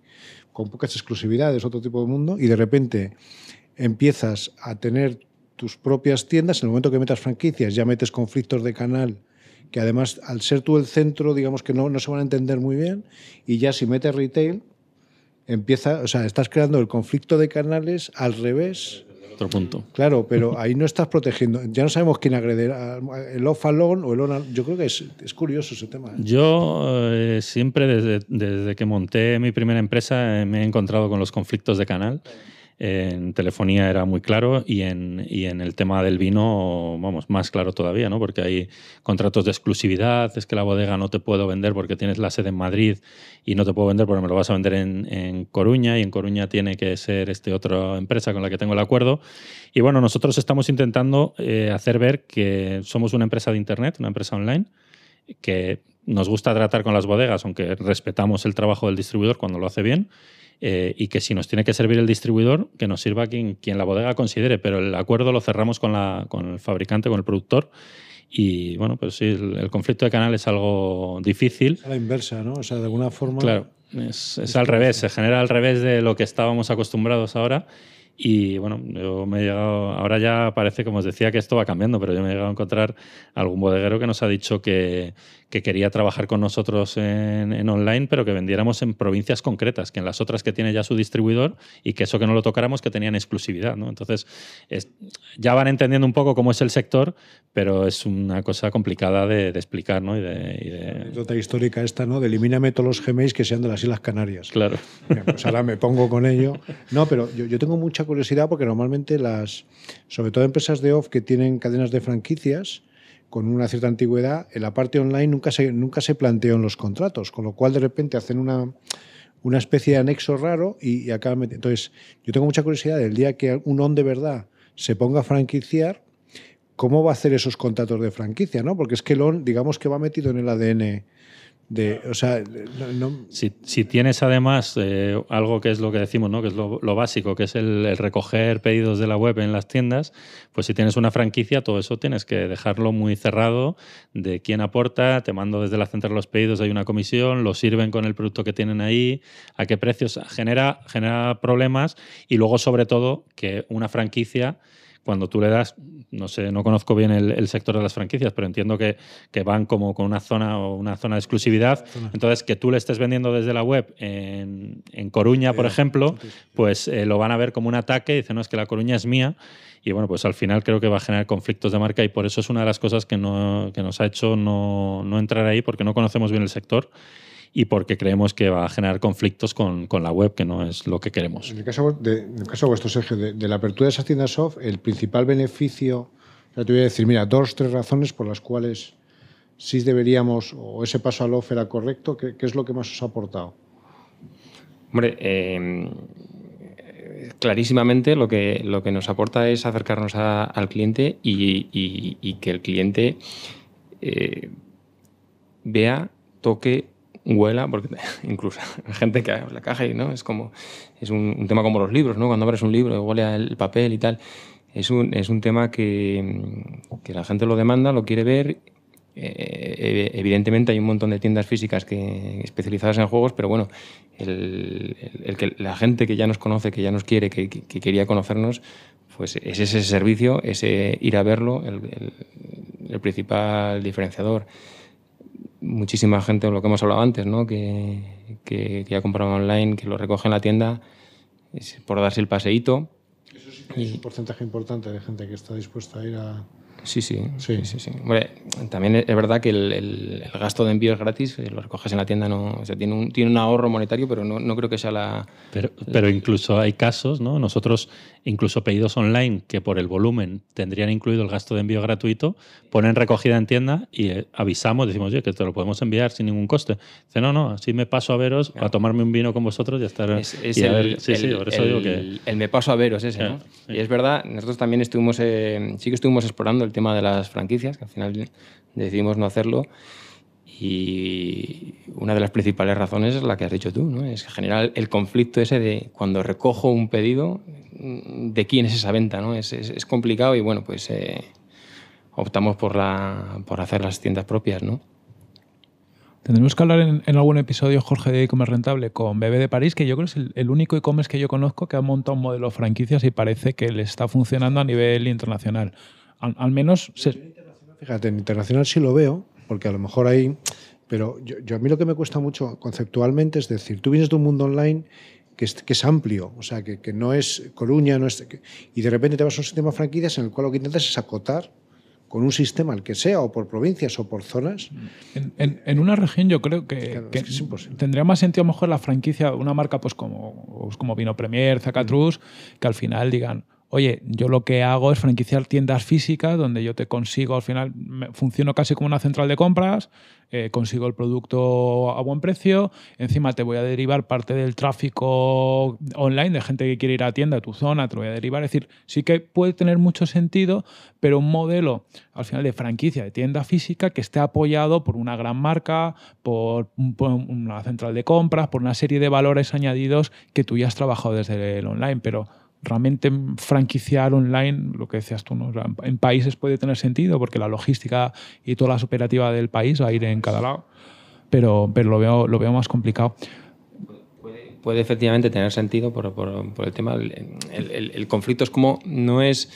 con pocas exclusividades, otro tipo de mundo, y de repente empiezas a tener tus propias tiendas. En el momento que metas franquicias ya metes conflictos de canal que además, al ser tú el centro, digamos que no, no se van a entender muy bien, y ya si metes retail, empieza, o sea, estás creando el conflicto de canales al revés. Otro punto. Claro, pero ahí no estás protegiendo. Ya no sabemos quién agredirá, el off alone o el on alone. Yo creo que es, es curioso ese tema, ¿eh? Yo eh, siempre, desde, desde que monté mi primera empresa, eh, me he encontrado con los conflictos de canal. En telefonía era muy claro y en, y en el tema del vino, vamos, más claro todavía, ¿no? Porque hay contratos de exclusividad, es que la bodega no te puedo vender porque tienes la sede en Madrid y no te puedo vender porque me lo vas a vender en, en Coruña y en Coruña tiene que ser este otra empresa con la que tengo el acuerdo. Y bueno, nosotros estamos intentando eh, hacer ver que somos una empresa de internet, una empresa online, que nos gusta tratar con las bodegas, aunque respetamos el trabajo del distribuidor cuando lo hace bien. Eh, y que si nos tiene que servir el distribuidor, que nos sirva quien, quien la bodega considere, pero el acuerdo lo cerramos con, la, con el fabricante, con el productor. Y bueno, pues sí, el, el conflicto de canal es algo difícil. A la inversa, ¿no? O sea, de alguna forma... Claro, es, es, es al revés, se genera al revés de lo que estábamos acostumbrados ahora. Y bueno, yo me he llegado, ahora ya parece, como os decía, que esto va cambiando, pero yo me he llegado a encontrar algún bodeguero que nos ha dicho que, que quería trabajar con nosotros en, en online, pero que vendiéramos en provincias concretas, que en las otras que tiene ya su distribuidor, y que eso que no lo tocáramos, que tenían exclusividad, ¿no? Entonces, es, ya van entendiendo un poco cómo es el sector, pero es una cosa complicada de, de explicar, ¿no? Y de, y de... La anécdota histórica esta, ¿no? De elimíname todos los Gmails que sean de las Islas Canarias. Claro. Bien, pues ahora me pongo con ello. No, pero yo, yo tengo mucha curiosidad porque normalmente las, sobre todo empresas de off que tienen cadenas de franquicias con una cierta antigüedad, en la parte online nunca se, nunca se plantean los contratos, con lo cual de repente hacen una, una especie de anexo raro y, y acaban metiendo. Entonces, yo tengo mucha curiosidad del día que un on de verdad se ponga a franquiciar, ¿cómo va a hacer esos contratos de franquicia, ¿no? Porque es que el on, digamos que va metido en el A D N. De, o sea, no, no... Si, si tienes además eh, algo que es lo que decimos, ¿no? Que es lo, lo básico, que es el, el recoger pedidos de la web en las tiendas, pues si tienes una franquicia, todo eso tienes que dejarlo muy cerrado de quién aporta, te mando desde la central los pedidos, hay una comisión, lo sirven con el producto que tienen ahí, a qué precios, genera, genera problemas. Y luego sobre todo que una franquicia, cuando tú le das, no sé, no conozco bien el, el sector de las franquicias, pero entiendo que, que van como con una zona o una zona de exclusividad. Entonces, que tú le estés vendiendo desde la web en, en Coruña, por ejemplo, pues eh, lo van a ver como un ataque. Dicen, no, es que la Coruña es mía. Y bueno, pues al final creo que va a generar conflictos de marca y por eso es una de las cosas que, no, que nos ha hecho no, no entrar ahí, porque no conocemos bien el sector y porque creemos que va a generar conflictos con, con la web, que no es lo que queremos. En el caso, de, en el caso vuestro, Sergio, de, de la apertura de esas tiendas soft, el principal beneficio, ya te voy a decir, mira, dos, tres razones por las cuales sí deberíamos, o ese paso al off era correcto, ¿qué, qué es lo que más os ha aportado? Hombre, eh... clarísimamente lo que, lo que nos aporta es acercarnos a, al cliente y, y, y que el cliente eh, vea, toque, huela, porque incluso la gente que abre la caja y no es como es un, un tema como los libros, ¿no? Cuando abres un libro, huele el papel y tal. Es un, es un tema que, que la gente lo demanda, lo quiere ver. Eh, evidentemente hay un montón de tiendas físicas que, especializadas en juegos, pero bueno, el, el, el que, la gente que ya nos conoce, que ya nos quiere, que, que, que quería conocernos, pues es ese servicio, ese ir a verlo, el, el, el principal diferenciador. Muchísima gente, lo que hemos hablado antes, ¿no? que, que, que ya compraba online, que lo recoge en la tienda, es por darse el paseíto. Eso sí que y... es un porcentaje importante de gente que está dispuesta a ir a... Sí, sí, sí, sí, sí. Bueno, también es verdad que el, el, el gasto de envío es gratis, lo recoges en la tienda, no, o sea, tiene un, tiene un ahorro monetario, pero no, no creo que sea la... Pero, pero incluso hay casos, ¿no? Nosotros, incluso pedidos online que por el volumen tendrían incluido el gasto de envío gratuito, ponen recogida en tienda y avisamos, decimos, oye, que te lo podemos enviar sin ningún coste. Dice, no, no, así me paso a veros, claro, a tomarme un vino con vosotros y a estar... Es, es y el, a ver, sí, el, sí, por eso el, digo que... el me paso a veros ese, claro, ¿no? Sí. Y es verdad, nosotros también estuvimos, eh, sí que estuvimos explorando el tema de las franquicias, que al final decidimos no hacerlo, y una de las principales razones es la que has dicho tú, ¿no? Es generar el conflicto ese de cuando recojo un pedido, ¿de quién es esa venta? ¿No? Es, es, es complicado y bueno, pues eh, optamos por, la, por hacer las tiendas propias, ¿no? Tendremos que hablar en, en algún episodio, Jorge, de e-commerce rentable con Bebé de París, que yo creo que es el, el único e-commerce que yo conozco que ha montado un modelo de franquicias y parece que le está funcionando a nivel internacional. Al, al menos... Se... Fíjate, en internacional sí lo veo, porque a lo mejor ahí... Pero yo, yo a mí lo que me cuesta mucho conceptualmente es decir, tú vienes de un mundo online que es, que es amplio, o sea, que, que no es Coruña, no es, que, y de repente te vas a un sistema de franquicias en el cual lo que intentas es acotar con un sistema, el que sea, o por provincias o por zonas. En, en, en una región yo creo que, claro, que, es que es imposible. Tendría más sentido a lo mejor la franquicia, una marca pues como, pues como Vino Premier, Zacatrus, que al final digan... Oye, yo lo que hago es franquiciar tiendas físicas donde yo te consigo, al final me, funciono casi como una central de compras, eh, consigo el producto a buen precio, encima te voy a derivar parte del tráfico online de gente que quiere ir a tienda, a tu zona, te lo voy a derivar. Es decir, sí que puede tener mucho sentido, pero un modelo al final de franquicia de tienda física que esté apoyado por una gran marca, por, por una central de compras, por una serie de valores añadidos que tú ya has trabajado desde el online, pero... Realmente franquiciar online, lo que decías tú, ¿no? O sea, en países puede tener sentido porque la logística y toda la operativa del país va a ir en cada lado, pero, pero lo, veo, lo veo más complicado. Puede, puede efectivamente tener sentido por, por, por el tema. El, el, el conflicto es como no es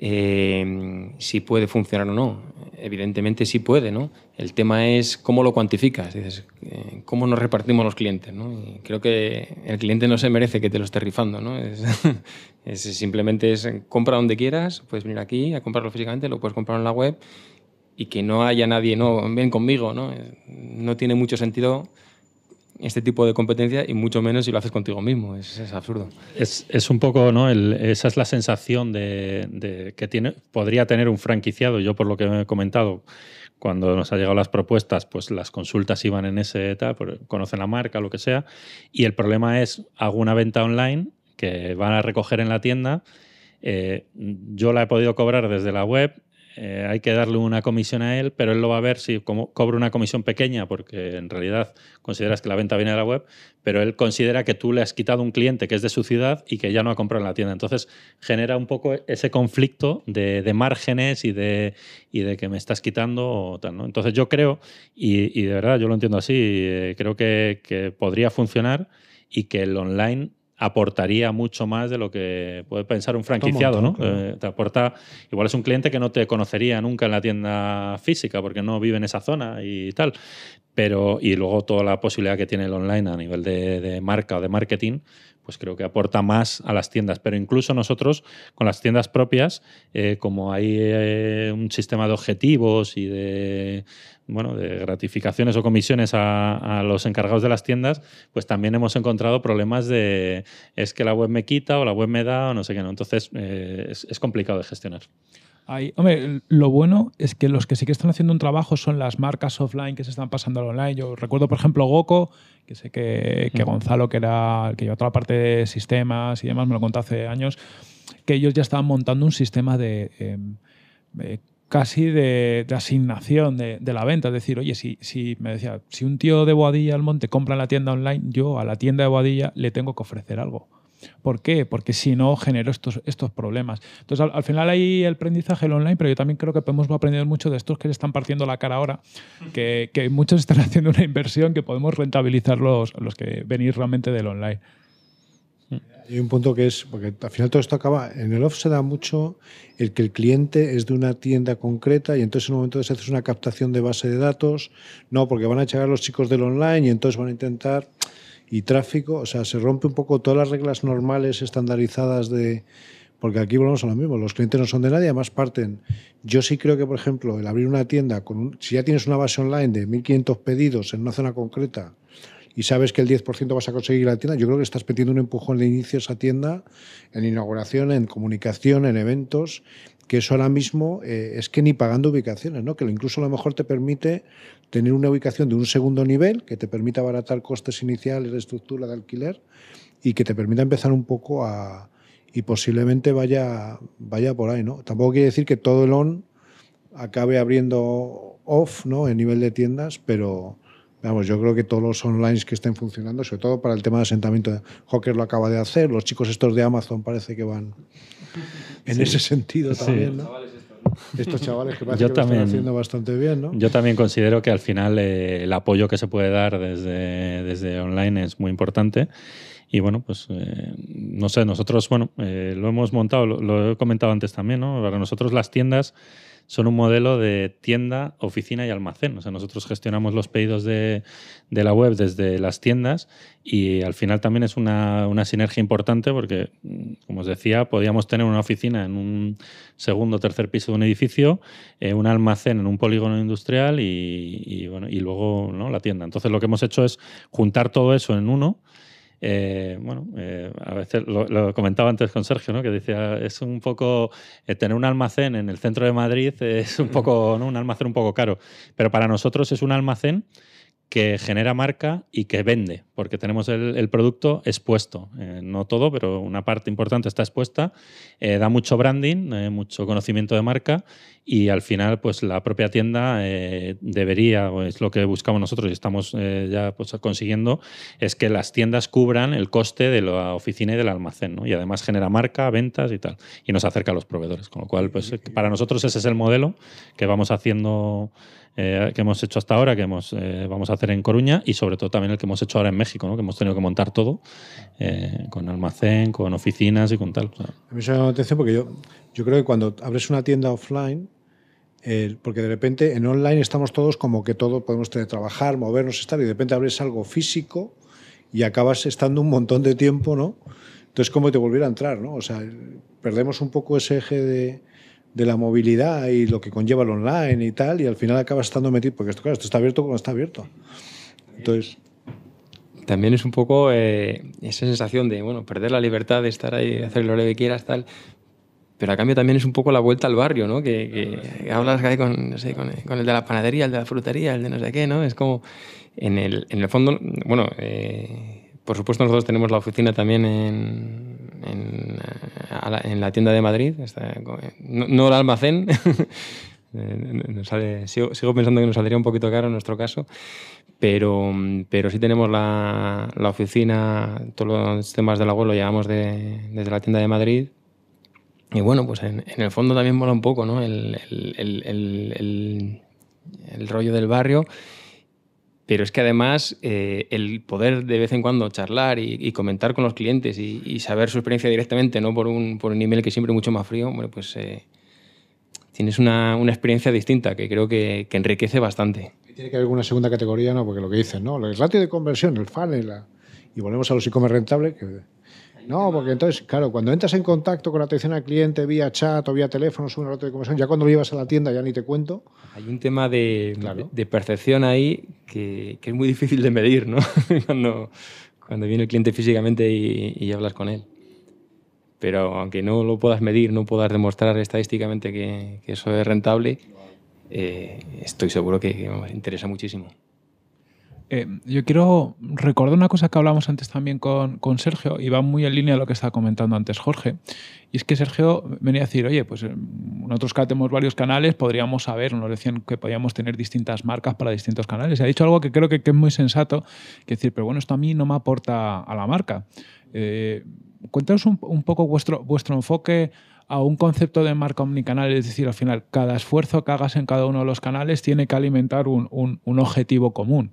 eh, si puede funcionar o no. Evidentemente sí puede, ¿no? El tema es cómo lo cuantificas, dices, cómo nos repartimos los clientes, ¿no? Y creo que el cliente no se merece que te lo esté rifando, ¿no? Es, es, simplemente es compra donde quieras, puedes venir aquí a comprarlo físicamente, lo puedes comprar en la web y que no haya nadie, no, ven conmigo, ¿no? No tiene mucho sentido este tipo de competencia y mucho menos si lo haces contigo mismo, es, es absurdo. Es, es un poco, ¿no? El, esa es la sensación de, de que tiene, podría tener un franquiciado, yo por lo que he comentado, cuando nos han llegado las propuestas, pues las consultas iban en ese tal, conocen la marca, lo que sea, y el problema es, hago una venta online que van a recoger en la tienda, eh, yo la he podido cobrar desde la web, eh, hay que darle una comisión a él, pero él lo va a ver si como cobro una comisión pequeña, porque en realidad consideras que la venta viene de la web, pero él considera que tú le has quitado un cliente que es de su ciudad y que ya no ha comprado en la tienda. Entonces genera un poco ese conflicto de, de márgenes y de, y de que me estás quitando o tal, ¿no? Entonces yo creo, y, y de verdad yo lo entiendo así, creo que, que podría funcionar y que el online aportaría mucho más de lo que puede pensar un franquiciado, montón, ¿no? Claro. Eh, te aporta, igual es un cliente que no te conocería nunca en la tienda física porque no vive en esa zona y tal, pero y luego toda la posibilidad que tiene el online a nivel de, de marca o de marketing, pues creo que aporta más a las tiendas. Pero incluso nosotros, con las tiendas propias, eh, como hay eh, un sistema de objetivos y de, bueno, de gratificaciones o comisiones a, a los encargados de las tiendas, pues también hemos encontrado problemas de es que la web me quita o la web me da o no sé qué. No. Entonces, eh, es, es complicado de gestionar. Ahí, hombre, lo bueno es que los que sí que están haciendo un trabajo son las marcas offline que se están pasando al online. Yo recuerdo, por ejemplo, Goco, que sé que, que Gonzalo, que era el que llevaba toda la parte de sistemas y demás, me lo contó hace años, que ellos ya estaban montando un sistema de eh, eh, casi de, de asignación de, de la venta. Es decir, oye, si, si me decía, si un tío de Boadilla del Monte compra en la tienda online, yo a la tienda de Boadilla le tengo que ofrecer algo. ¿Por qué? Porque si no, genero estos, estos problemas. Entonces, al, al final hay el aprendizaje el online, pero yo también creo que podemos aprender mucho de estos que le están partiendo la cara ahora, que, que muchos están haciendo una inversión que podemos rentabilizar los, los que venís realmente del online. Hay un punto que es, porque al final todo esto acaba, en el off se da mucho el que el cliente es de una tienda concreta y entonces en un momento se hace una captación de base de datos, no, porque van a llegar los chicos del online y entonces van a intentar... y tráfico, o sea, se rompe un poco todas las reglas normales, estandarizadas de... Porque aquí volvemos a lo mismo, los clientes no son de nadie, además parten. Yo sí creo que, por ejemplo, el abrir una tienda, con un... si ya tienes una base online de mil quinientos pedidos en una zona concreta y sabes que el diez por ciento vas a conseguir la tienda, yo creo que estás metiendo un empujón de inicio a esa tienda en inauguración, en comunicación, en eventos... que eso ahora mismo eh, es que ni pagando ubicaciones, ¿no? Que incluso a lo mejor te permite tener una ubicación de un segundo nivel que te permita abaratar costes iniciales de estructura de alquiler y que te permita empezar un poco a... y posiblemente vaya, vaya por ahí, ¿no? Tampoco quiere decir que todo el on acabe abriendo off, ¿no? En nivel de tiendas, pero vamos, yo creo que todos los online que estén funcionando, sobre todo para el tema de asentamiento, Hawker lo acaba de hacer, los chicos estos de Amazon parece que van... En sí. ese sentido también, sí. ¿no? Estos chavales que parece yo que también, lo están haciendo bastante bien, ¿no? Yo también considero que al final eh, el apoyo que se puede dar desde, desde online es muy importante. Y bueno, pues eh, no sé, nosotros bueno eh, lo hemos montado, lo, lo he comentado antes también, ¿no? Para nosotros las tiendas son un modelo de tienda, oficina y almacén. O sea, nosotros gestionamos los pedidos de, de la web desde las tiendas y al final también es una, una sinergia importante porque, como os decía, podíamos tener una oficina en un segundo o tercer piso de un edificio, eh, un almacén en un polígono industrial y, y, bueno, y luego, ¿no?, la tienda. Entonces lo que hemos hecho es juntar todo eso en uno. Eh, bueno, eh, a veces lo, lo comentaba antes con Sergio, ¿no? Que decía, es un poco, eh, tener un almacén en el centro de Madrid es un poco, ¿no? Un almacén un poco caro, pero para nosotros es un almacén que genera marca y que vende, porque tenemos el, el producto expuesto. Eh, no todo, pero una parte importante está expuesta. Eh, da mucho branding, eh, mucho conocimiento de marca y al final pues la propia tienda eh, debería, o es lo que buscamos nosotros y estamos eh, ya pues, consiguiendo, es que las tiendas cubran el coste de la oficina y del almacén, ¿no? Y además genera marca, ventas y tal. Y nos acerca a los proveedores. Con lo cual, pues para nosotros ese es el modelo que vamos haciendo... Eh, que hemos hecho hasta ahora, que hemos, eh, vamos a hacer en Coruña y sobre todo también el que hemos hecho ahora en México, ¿no? Que hemos tenido que montar todo, eh, con almacén, con oficinas y con tal. O sea. A mí me llama la atención porque yo, yo creo que cuando abres una tienda offline, eh, porque de repente en online estamos todos como que todos podemos teletrabajar, movernos, estar y de repente abres algo físico y acabas estando un montón de tiempo, ¿no? Entonces, ¿cómo te volviera a entrar, ¿no? O sea, perdemos un poco ese eje de... de la movilidad y lo que conlleva el online y tal, y al final acaba estando metido, porque esto, claro, esto está abierto como está abierto. Entonces... También es un poco eh, esa sensación de, bueno, perder la libertad de estar ahí, hacer lo que quieras, tal, pero a cambio también es un poco la vuelta al barrio, ¿no? Que, que, que hablas ahí con, no sé, con, con el de la panadería, el de la frutería, el de no sé qué, ¿no? Es como, en el, en el fondo, bueno, eh, por supuesto nosotros tenemos la oficina también en... En, a la, en la tienda de Madrid, no, no el almacén, nos sale, sigo, sigo pensando que nos saldría un poquito caro en nuestro caso, pero, pero sí tenemos la, la oficina, todos los temas del abuelo lo llevamos de, desde la tienda de Madrid. Y bueno, pues en, en el fondo también mola un poco, ¿no? el, el, el, el, el, el rollo del barrio. Pero es que además eh, el poder de vez en cuando charlar y, y comentar con los clientes y, y saber su experiencia directamente, no por un, por un email que siempre es mucho más frío, bueno, pues eh, tienes una, una experiencia distinta que creo que, que enriquece bastante. Tiene que haber alguna segunda categoría, ¿no? Porque lo que dicen, ¿no? El ratio de conversión, el funnel, la... y volvemos a los e-commerce rentables. Que... No, porque entonces, claro, cuando entras en contacto con la atención al cliente vía chat o vía teléfono, sube un ratio de conversión, ya cuando lo llevas a la tienda ya ni te cuento. Hay un tema de, claro. de percepción ahí que, que es muy difícil de medir, ¿no? cuando, cuando viene el cliente físicamente y, y hablas con él. Pero aunque no lo puedas medir, no puedas demostrar estadísticamente que, que eso es rentable, eh, estoy seguro que, que me interesa muchísimo. Eh, yo quiero recordar una cosa que hablamos antes también con, con Sergio, y va muy en línea a lo que estaba comentando antes Jorge, y es que Sergio venía a decir, oye, pues nosotros que tenemos varios canales podríamos saber, nos decían que podíamos tener distintas marcas para distintos canales, y ha dicho algo que creo que, que es muy sensato, que decir, pero bueno, esto a mí no me aporta a la marca. Eh, cuéntanos un, un poco vuestro, vuestro enfoque a un concepto de marca omnicanal, es decir, al final, cada esfuerzo que hagas en cada uno de los canales tiene que alimentar un, un, un objetivo común.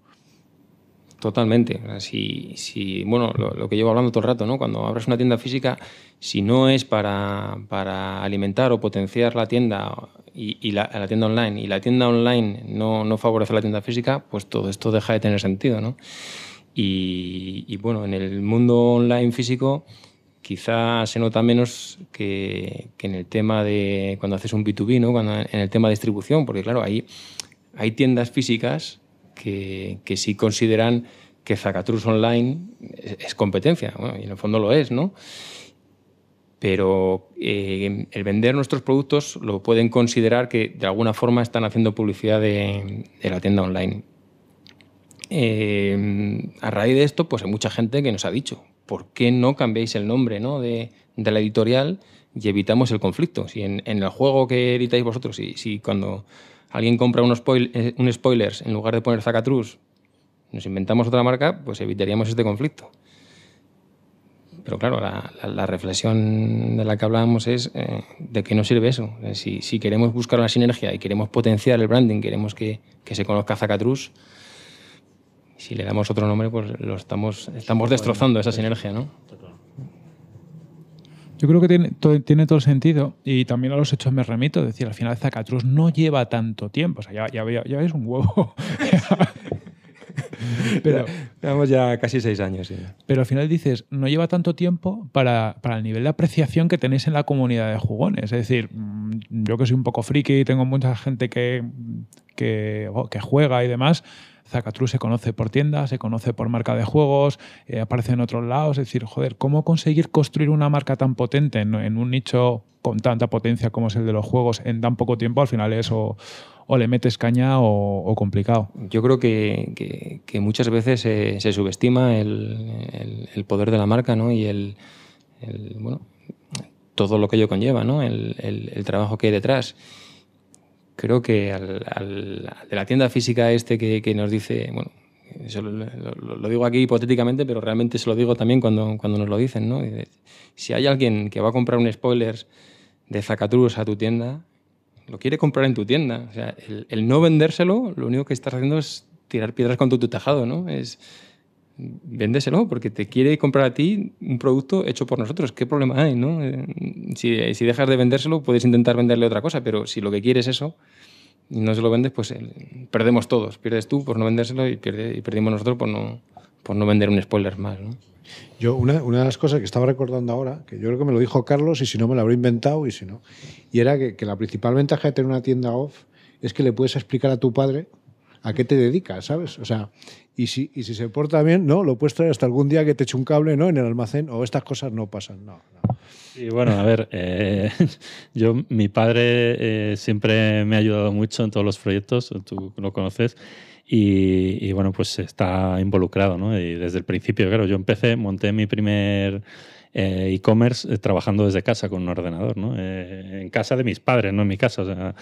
Totalmente. Si, si, bueno, lo, lo que llevo hablando todo el rato, ¿no? Cuando abres una tienda física, si no es para, para alimentar o potenciar la tienda y, y la, la tienda online, y la tienda online no, no favorece la tienda física, pues todo esto deja de tener sentido, ¿no? Y, y bueno, en el mundo online físico quizá se nota menos que, que en el tema de cuando haces un B dos B, ¿no? Cuando, en el tema de distribución, porque claro, ahí hay tiendas físicas Que, que sí consideran que Zacatrus Online es, es competencia. Bueno, y en el fondo lo es, ¿no? Pero eh, el vender nuestros productos lo pueden considerar que de alguna forma están haciendo publicidad de, de la tienda online. Eh, a raíz de esto, pues hay mucha gente que nos ha dicho, ¿por qué no cambiáis el nombre, ¿no? de, de la editorial y evitamos el conflicto? Si en, en el juego que editáis vosotros, si, si cuando... alguien compra un, spoil, un Spoilers en lugar de poner Zacatrus, nos inventamos otra marca, pues evitaríamos este conflicto. Pero claro, la, la, la reflexión de la que hablábamos es eh, de qué nos sirve eso. Si, si queremos buscar una sinergia y queremos potenciar el branding, queremos que, que se conozca Zacatrus, si le damos otro nombre, pues lo estamos, estamos destrozando esa sinergia, ¿no? Yo creo que tiene todo, tiene todo el sentido, y también a los hechos me remito, es decir, al final Zacatrus no lleva tanto tiempo, o sea, ya, ya, ya, ya veis un huevo. Pero llevamos ya casi seis años. Sí. Pero al final dices, no lleva tanto tiempo para, para el nivel de apreciación que tenéis en la comunidad de jugones. Es decir, yo que soy un poco friki y tengo mucha gente que, que, que juega y demás, Zacatrus se conoce por tiendas, se conoce por marca de juegos, eh, aparece en otros lados. Es decir, joder, ¿cómo conseguir construir una marca tan potente en, en un nicho con tanta potencia como es el de los juegos en tan poco tiempo? Al final es o, o le metes caña o, o complicado. Yo creo que, que, que muchas veces se, se subestima el, el, el poder de la marca, ¿no? Y el, el, bueno, todo lo que ello conlleva, ¿no? el, el, el trabajo que hay detrás. Creo que al, al, de la tienda física este que, que nos dice, bueno, eso lo, lo, lo digo aquí hipotéticamente, pero realmente se lo digo también cuando, cuando nos lo dicen, ¿no? Si hay alguien que va a comprar un Spoilers de Zacatrus a tu tienda, lo quiere comprar en tu tienda. O sea, el, el no vendérselo, lo único que estás haciendo es tirar piedras contra tu tejado, ¿no? Es véndeselo porque te quiere comprar a ti un producto hecho por nosotros. ¿Qué problema hay, no? Si, si dejas de vendérselo, puedes intentar venderle otra cosa, pero si lo que quieres es eso y no se lo vendes, pues perdemos todos. Pierdes tú por no vendérselo y, pierde, y perdimos nosotros por no, por no vender un Spoiler más, ¿no? Yo, una, una de las cosas que estaba recordando ahora, que yo creo que me lo dijo Carlos y si no me lo habré inventado y si no, y era que, que la principal ventaja de tener una tienda off es que le puedes explicar a tu padre a qué te dedicas, ¿sabes? O sea, y si, y si se porta bien, ¿no? Lo puedes traer hasta algún día que te eche un cable, ¿no? En el almacén, o estas cosas no pasan, no. no. Y bueno, a ver, eh, yo, mi padre eh, siempre me ha ayudado mucho en todos los proyectos, tú lo conoces, y, y bueno, pues está involucrado, ¿no? Y desde el principio, claro, yo empecé, monté mi primer... e-commerce eh, trabajando desde casa con un ordenador, ¿no? Eh, en casa de mis padres, no en mi casa. O sea,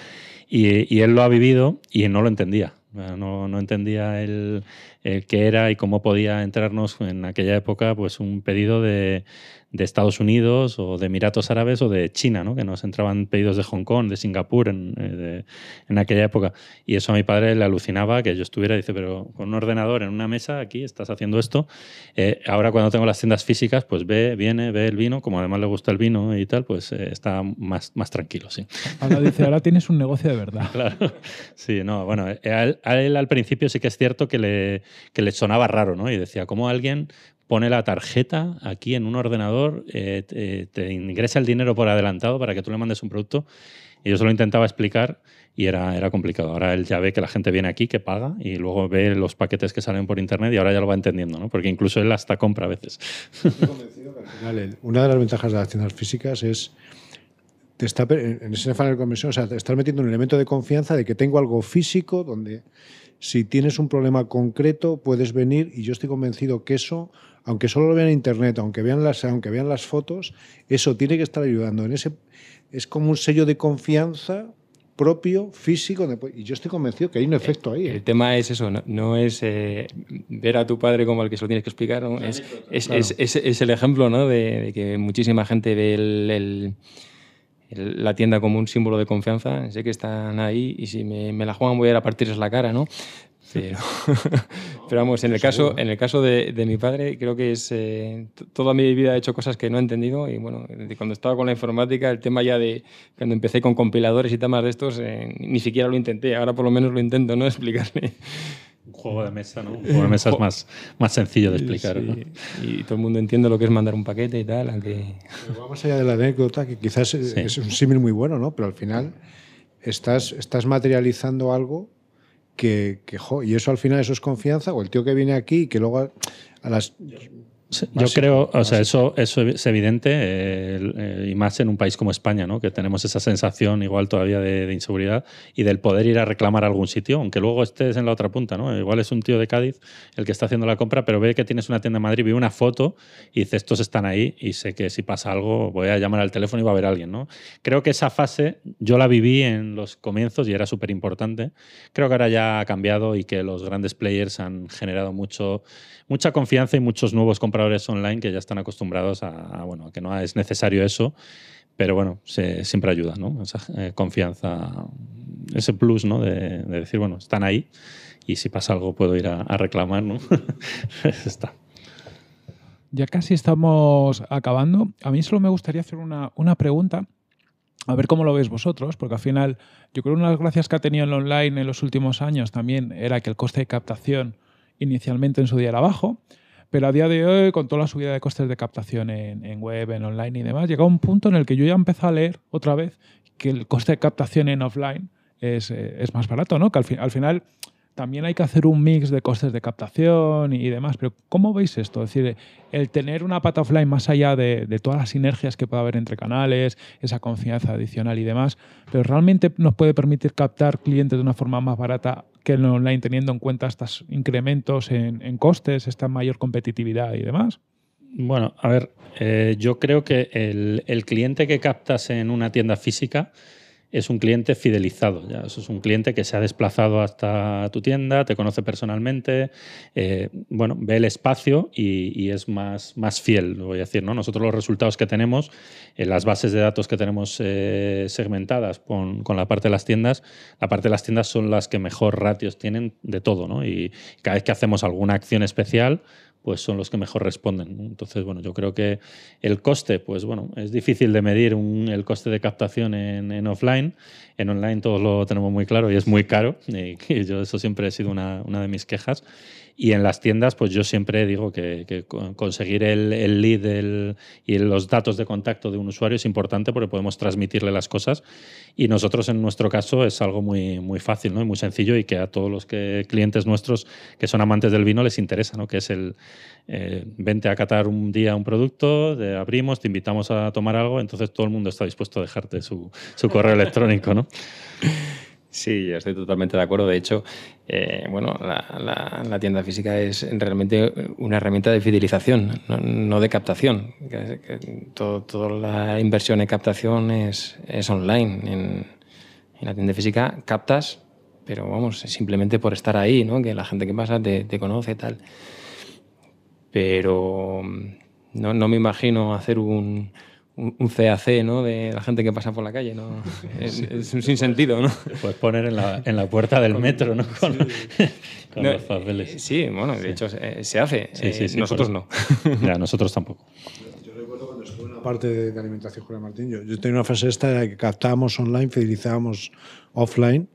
y, y él lo ha vivido y no lo entendía. No, no entendía el, el qué era y cómo podía entrarnos en aquella época pues un pedido de, de Estados Unidos o de Emiratos Árabes o de China, ¿no? Que nos entraban pedidos de Hong Kong, de Singapur en, de, en aquella época. Y eso a mi padre le alucinaba que yo estuviera, dice, pero con un ordenador en una mesa aquí estás haciendo esto. Eh, ahora cuando tengo las tiendas físicas, pues ve, viene, ve el vino, como además le gusta el vino y tal, pues eh, está más, más tranquilo, sí. Ahora dice, ahora tienes un negocio de verdad. Claro, sí, no, bueno, a él, a él al principio sí que es cierto que le, que le sonaba raro, ¿no? Y decía, ¿cómo alguien pone la tarjeta aquí en un ordenador, eh, te, te ingresa el dinero por adelantado para que tú le mandes un producto? Y yo se lo intentaba explicar y era, era complicado. Ahora él ya ve que la gente viene aquí, que paga, y luego ve los paquetes que salen por internet y ahora ya lo va entendiendo, ¿no? Porque incluso él hasta compra a veces. Estoy convencido que al final una de las ventajas de las tiendas físicas es te está, en ese funnel de conversión, o sea, te estás metiendo un elemento de confianza de que tengo algo físico donde si tienes un problema concreto puedes venir, y yo estoy convencido que eso, aunque solo lo vean en internet, aunque vean las, aunque vean las fotos, eso tiene que estar ayudando. En ese, es como un sello de confianza propio, físico, y yo estoy convencido que hay un efecto ahí. El tema es eso, no, no es eh, ver a tu padre como el que se lo tienes que explicar, ¿no? es, es, claro. es, es, es el ejemplo, ¿no? de, de que muchísima gente ve el, el, el, la tienda como un símbolo de confianza, sé que están ahí y si me, me la juegan voy a ir a partirles la cara, ¿no? Pero, pero vamos, en el caso, en el caso de, de mi padre, creo que es eh, toda mi vida he hecho cosas que no he entendido y bueno, cuando estaba con la informática, el tema ya de cuando empecé con compiladores y temas de estos, eh, ni siquiera lo intenté, ahora por lo menos lo intento, ¿no? Explicarle. Un juego de mesa, ¿no? Un juego de mesa es más, más sencillo de explicar. Sí, ¿no? Y todo el mundo entiende lo que es mandar un paquete y tal. Aunque... Pero va más allá de la anécdota, que quizás sí. Es un símil muy bueno, ¿no? Pero al final estás, estás materializando algo que, que jo, y eso al final eso es confianza, o el tío que viene aquí y que luego a, a las... Yo básico, creo, o sea, eso, eso es evidente, eh, eh, y más en un país como España, ¿no? Que tenemos esa sensación igual todavía de, de inseguridad y del poder ir a reclamar a algún sitio, aunque luego estés en la otra punta, ¿no? Igual es un tío de Cádiz el que está haciendo la compra, pero ve que tienes una tienda en Madrid, ve una foto y dice, estos están ahí y sé que si pasa algo voy a llamar al teléfono y va a haber alguien, ¿no? Creo que esa fase yo la viví en los comienzos y era súper importante. Creo que ahora ya ha cambiado y que los grandes players han generado mucho, mucha confianza y muchos nuevos compradores online que ya están acostumbrados a, a bueno, que no es necesario eso, pero bueno, se, siempre ayuda, ¿no? Esa eh, confianza, ese plus, ¿no? De, de decir, bueno, están ahí y si pasa algo puedo ir a, a reclamar, ¿no? Está. Ya casi estamos acabando. A mí solo me gustaría hacer una, una pregunta, a ver cómo lo veis vosotros, porque al final yo creo que una de las gracias que ha tenido el online en los últimos años también era que el coste de captación inicialmente en su día era bajo, pero a día de hoy, con toda la subida de costes de captación en, en web, en online y demás, llega un punto en el que yo ya empecé a leer otra vez que el coste de captación en offline es, es más barato, ¿no? Que al, fi- al final también hay que hacer un mix de costes de captación y, y demás. Pero ¿cómo veis esto? Es decir, el tener una pata offline más allá de, de todas las sinergias que pueda haber entre canales, esa confianza adicional y demás, pero ¿realmente nos puede permitir captar clientes de una forma más barata que el online, teniendo en cuenta estos incrementos en, en costes, esta mayor competitividad y demás? Bueno, a ver, eh, yo creo que el, el cliente que captas en una tienda física es un cliente fidelizado, ya. Eso es un cliente que se ha desplazado hasta tu tienda, te conoce personalmente, eh, bueno, ve el espacio y, y es más, más fiel, voy a decir, ¿no? Nosotros los resultados que tenemos, eh, las bases de datos que tenemos eh, segmentadas con, con la parte de las tiendas, la parte de las tiendas son las que mejor ratios tienen de todo, ¿no? Y cada vez que hacemos alguna acción especial, pues son los que mejor responden, ¿no? Entonces, bueno, yo creo que el coste, pues bueno, es difícil de medir un, el coste de captación en, en offline. En online todos lo tenemos muy claro y es muy caro. Y, y yo eso siempre ha sido una, una de mis quejas. Y en las tiendas, pues yo siempre digo que, que conseguir el, el lead el, y los datos de contacto de un usuario es importante porque podemos transmitirle las cosas. Y nosotros, en nuestro caso, es algo muy, muy fácil, ¿no? Y muy sencillo, y que a todos los que, clientes nuestros que son amantes del vino les interesa, ¿no? Que es el eh, vente a catar un día un producto, te abrimos, te invitamos a tomar algo, entonces todo el mundo está dispuesto a dejarte su, su correo electrónico, ¿no? Sí, yo estoy totalmente de acuerdo. De hecho, eh, bueno, la, la, la tienda física es realmente una herramienta de fidelización, no, no de captación. Que, que todo, toda la inversión en captación es, es online. En, en la tienda física captas pero vamos, simplemente por estar ahí, ¿no? Que la gente que pasa te, te conoce, tal. Pero no, no me imagino hacer un, un, un C A C, ¿no? De la gente que pasa por la calle, ¿no? Es, es un sinsentido, ¿no? Te puedes poner en la, en la puerta del metro, ¿no? Con, sí. con no, los papeles. Sí, bueno, de sí. hecho se, se hace. Sí, sí, sí, nosotros no. Ya, nosotros tampoco. Yo recuerdo cuando estuve en la parte de alimentación Julián Martín, yo, yo tenía una frase esta de que captábamos online, fidelizábamos offline,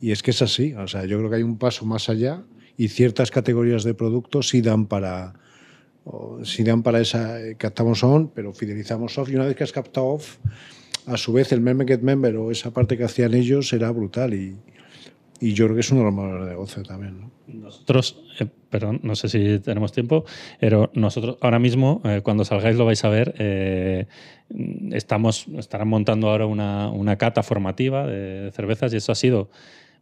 y es que es así. O sea, yo creo que hay un paso más allá y ciertas categorías de productos sí dan para... si dan para esa, captamos on, pero fidelizamos off, y una vez que has captado off, a su vez el meme get member o esa parte que hacían ellos era brutal, y, y yo creo que es uno de los mejores negocios también, ¿no? Nosotros, eh, perdón, no sé si tenemos tiempo, pero nosotros ahora mismo, eh, cuando salgáis lo vais a ver, eh, estamos, estarán montando ahora una, una cata formativa de cervezas, y eso ha sido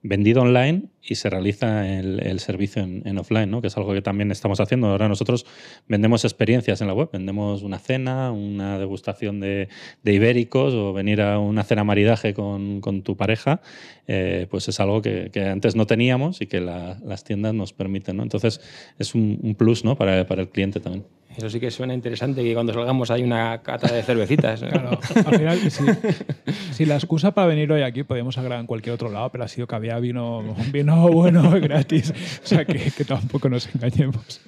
vendido online y se realiza el, el servicio en, en offline, ¿no? Que es algo que también estamos haciendo. Ahora nosotros vendemos experiencias en la web, vendemos una cena, una degustación de, de ibéricos, o venir a una cena maridaje con, con tu pareja, eh, pues es algo que, que antes no teníamos y que la, las tiendas nos permiten, ¿no? Entonces es un, un plus, ¿no? Para, para el cliente también. Eso sí que suena interesante, que cuando salgamos hay una cata de cervecitas, ¿no? Claro, al final, si, si la excusa para venir hoy aquí, podíamos grabar en cualquier otro lado, pero ha sido que había vino, vino bueno gratis. O sea, que, que tampoco nos engañemos.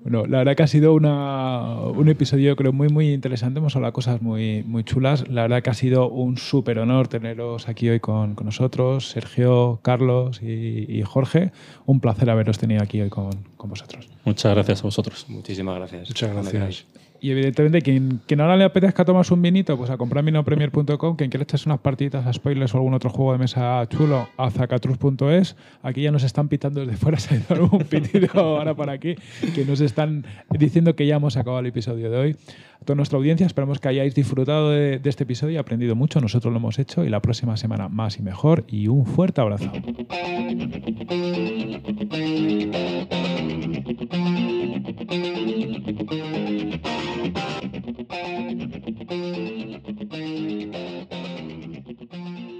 Bueno, la verdad que ha sido una, un episodio, yo creo, muy, muy interesante. Hemos hablado de cosas muy, muy chulas. La verdad que ha sido un súper honor teneros aquí hoy con, con nosotros, Sergio, Carlos y, y Jorge. Un placer haberos tenido aquí hoy con, con vosotros. Muchas gracias a vosotros. Muchísimas gracias. Muchas gracias. Y evidentemente, quien, quien ahora le apetezca tomarse un vinito, pues a comprar vino premier punto com. Quien quiera echarse unas partiditas a Spoilers o algún otro juego de mesa chulo, a zacatrus punto es. Aquí ya nos están pitando desde fuera, se ha dado un pitido ahora para aquí, que nos están diciendo que ya hemos acabado el episodio de hoy. A toda nuestra audiencia, esperamos que hayáis disfrutado de, de este episodio y aprendido mucho. Nosotros lo hemos hecho, y la próxima semana más y mejor. Y un fuerte abrazo. Thank you.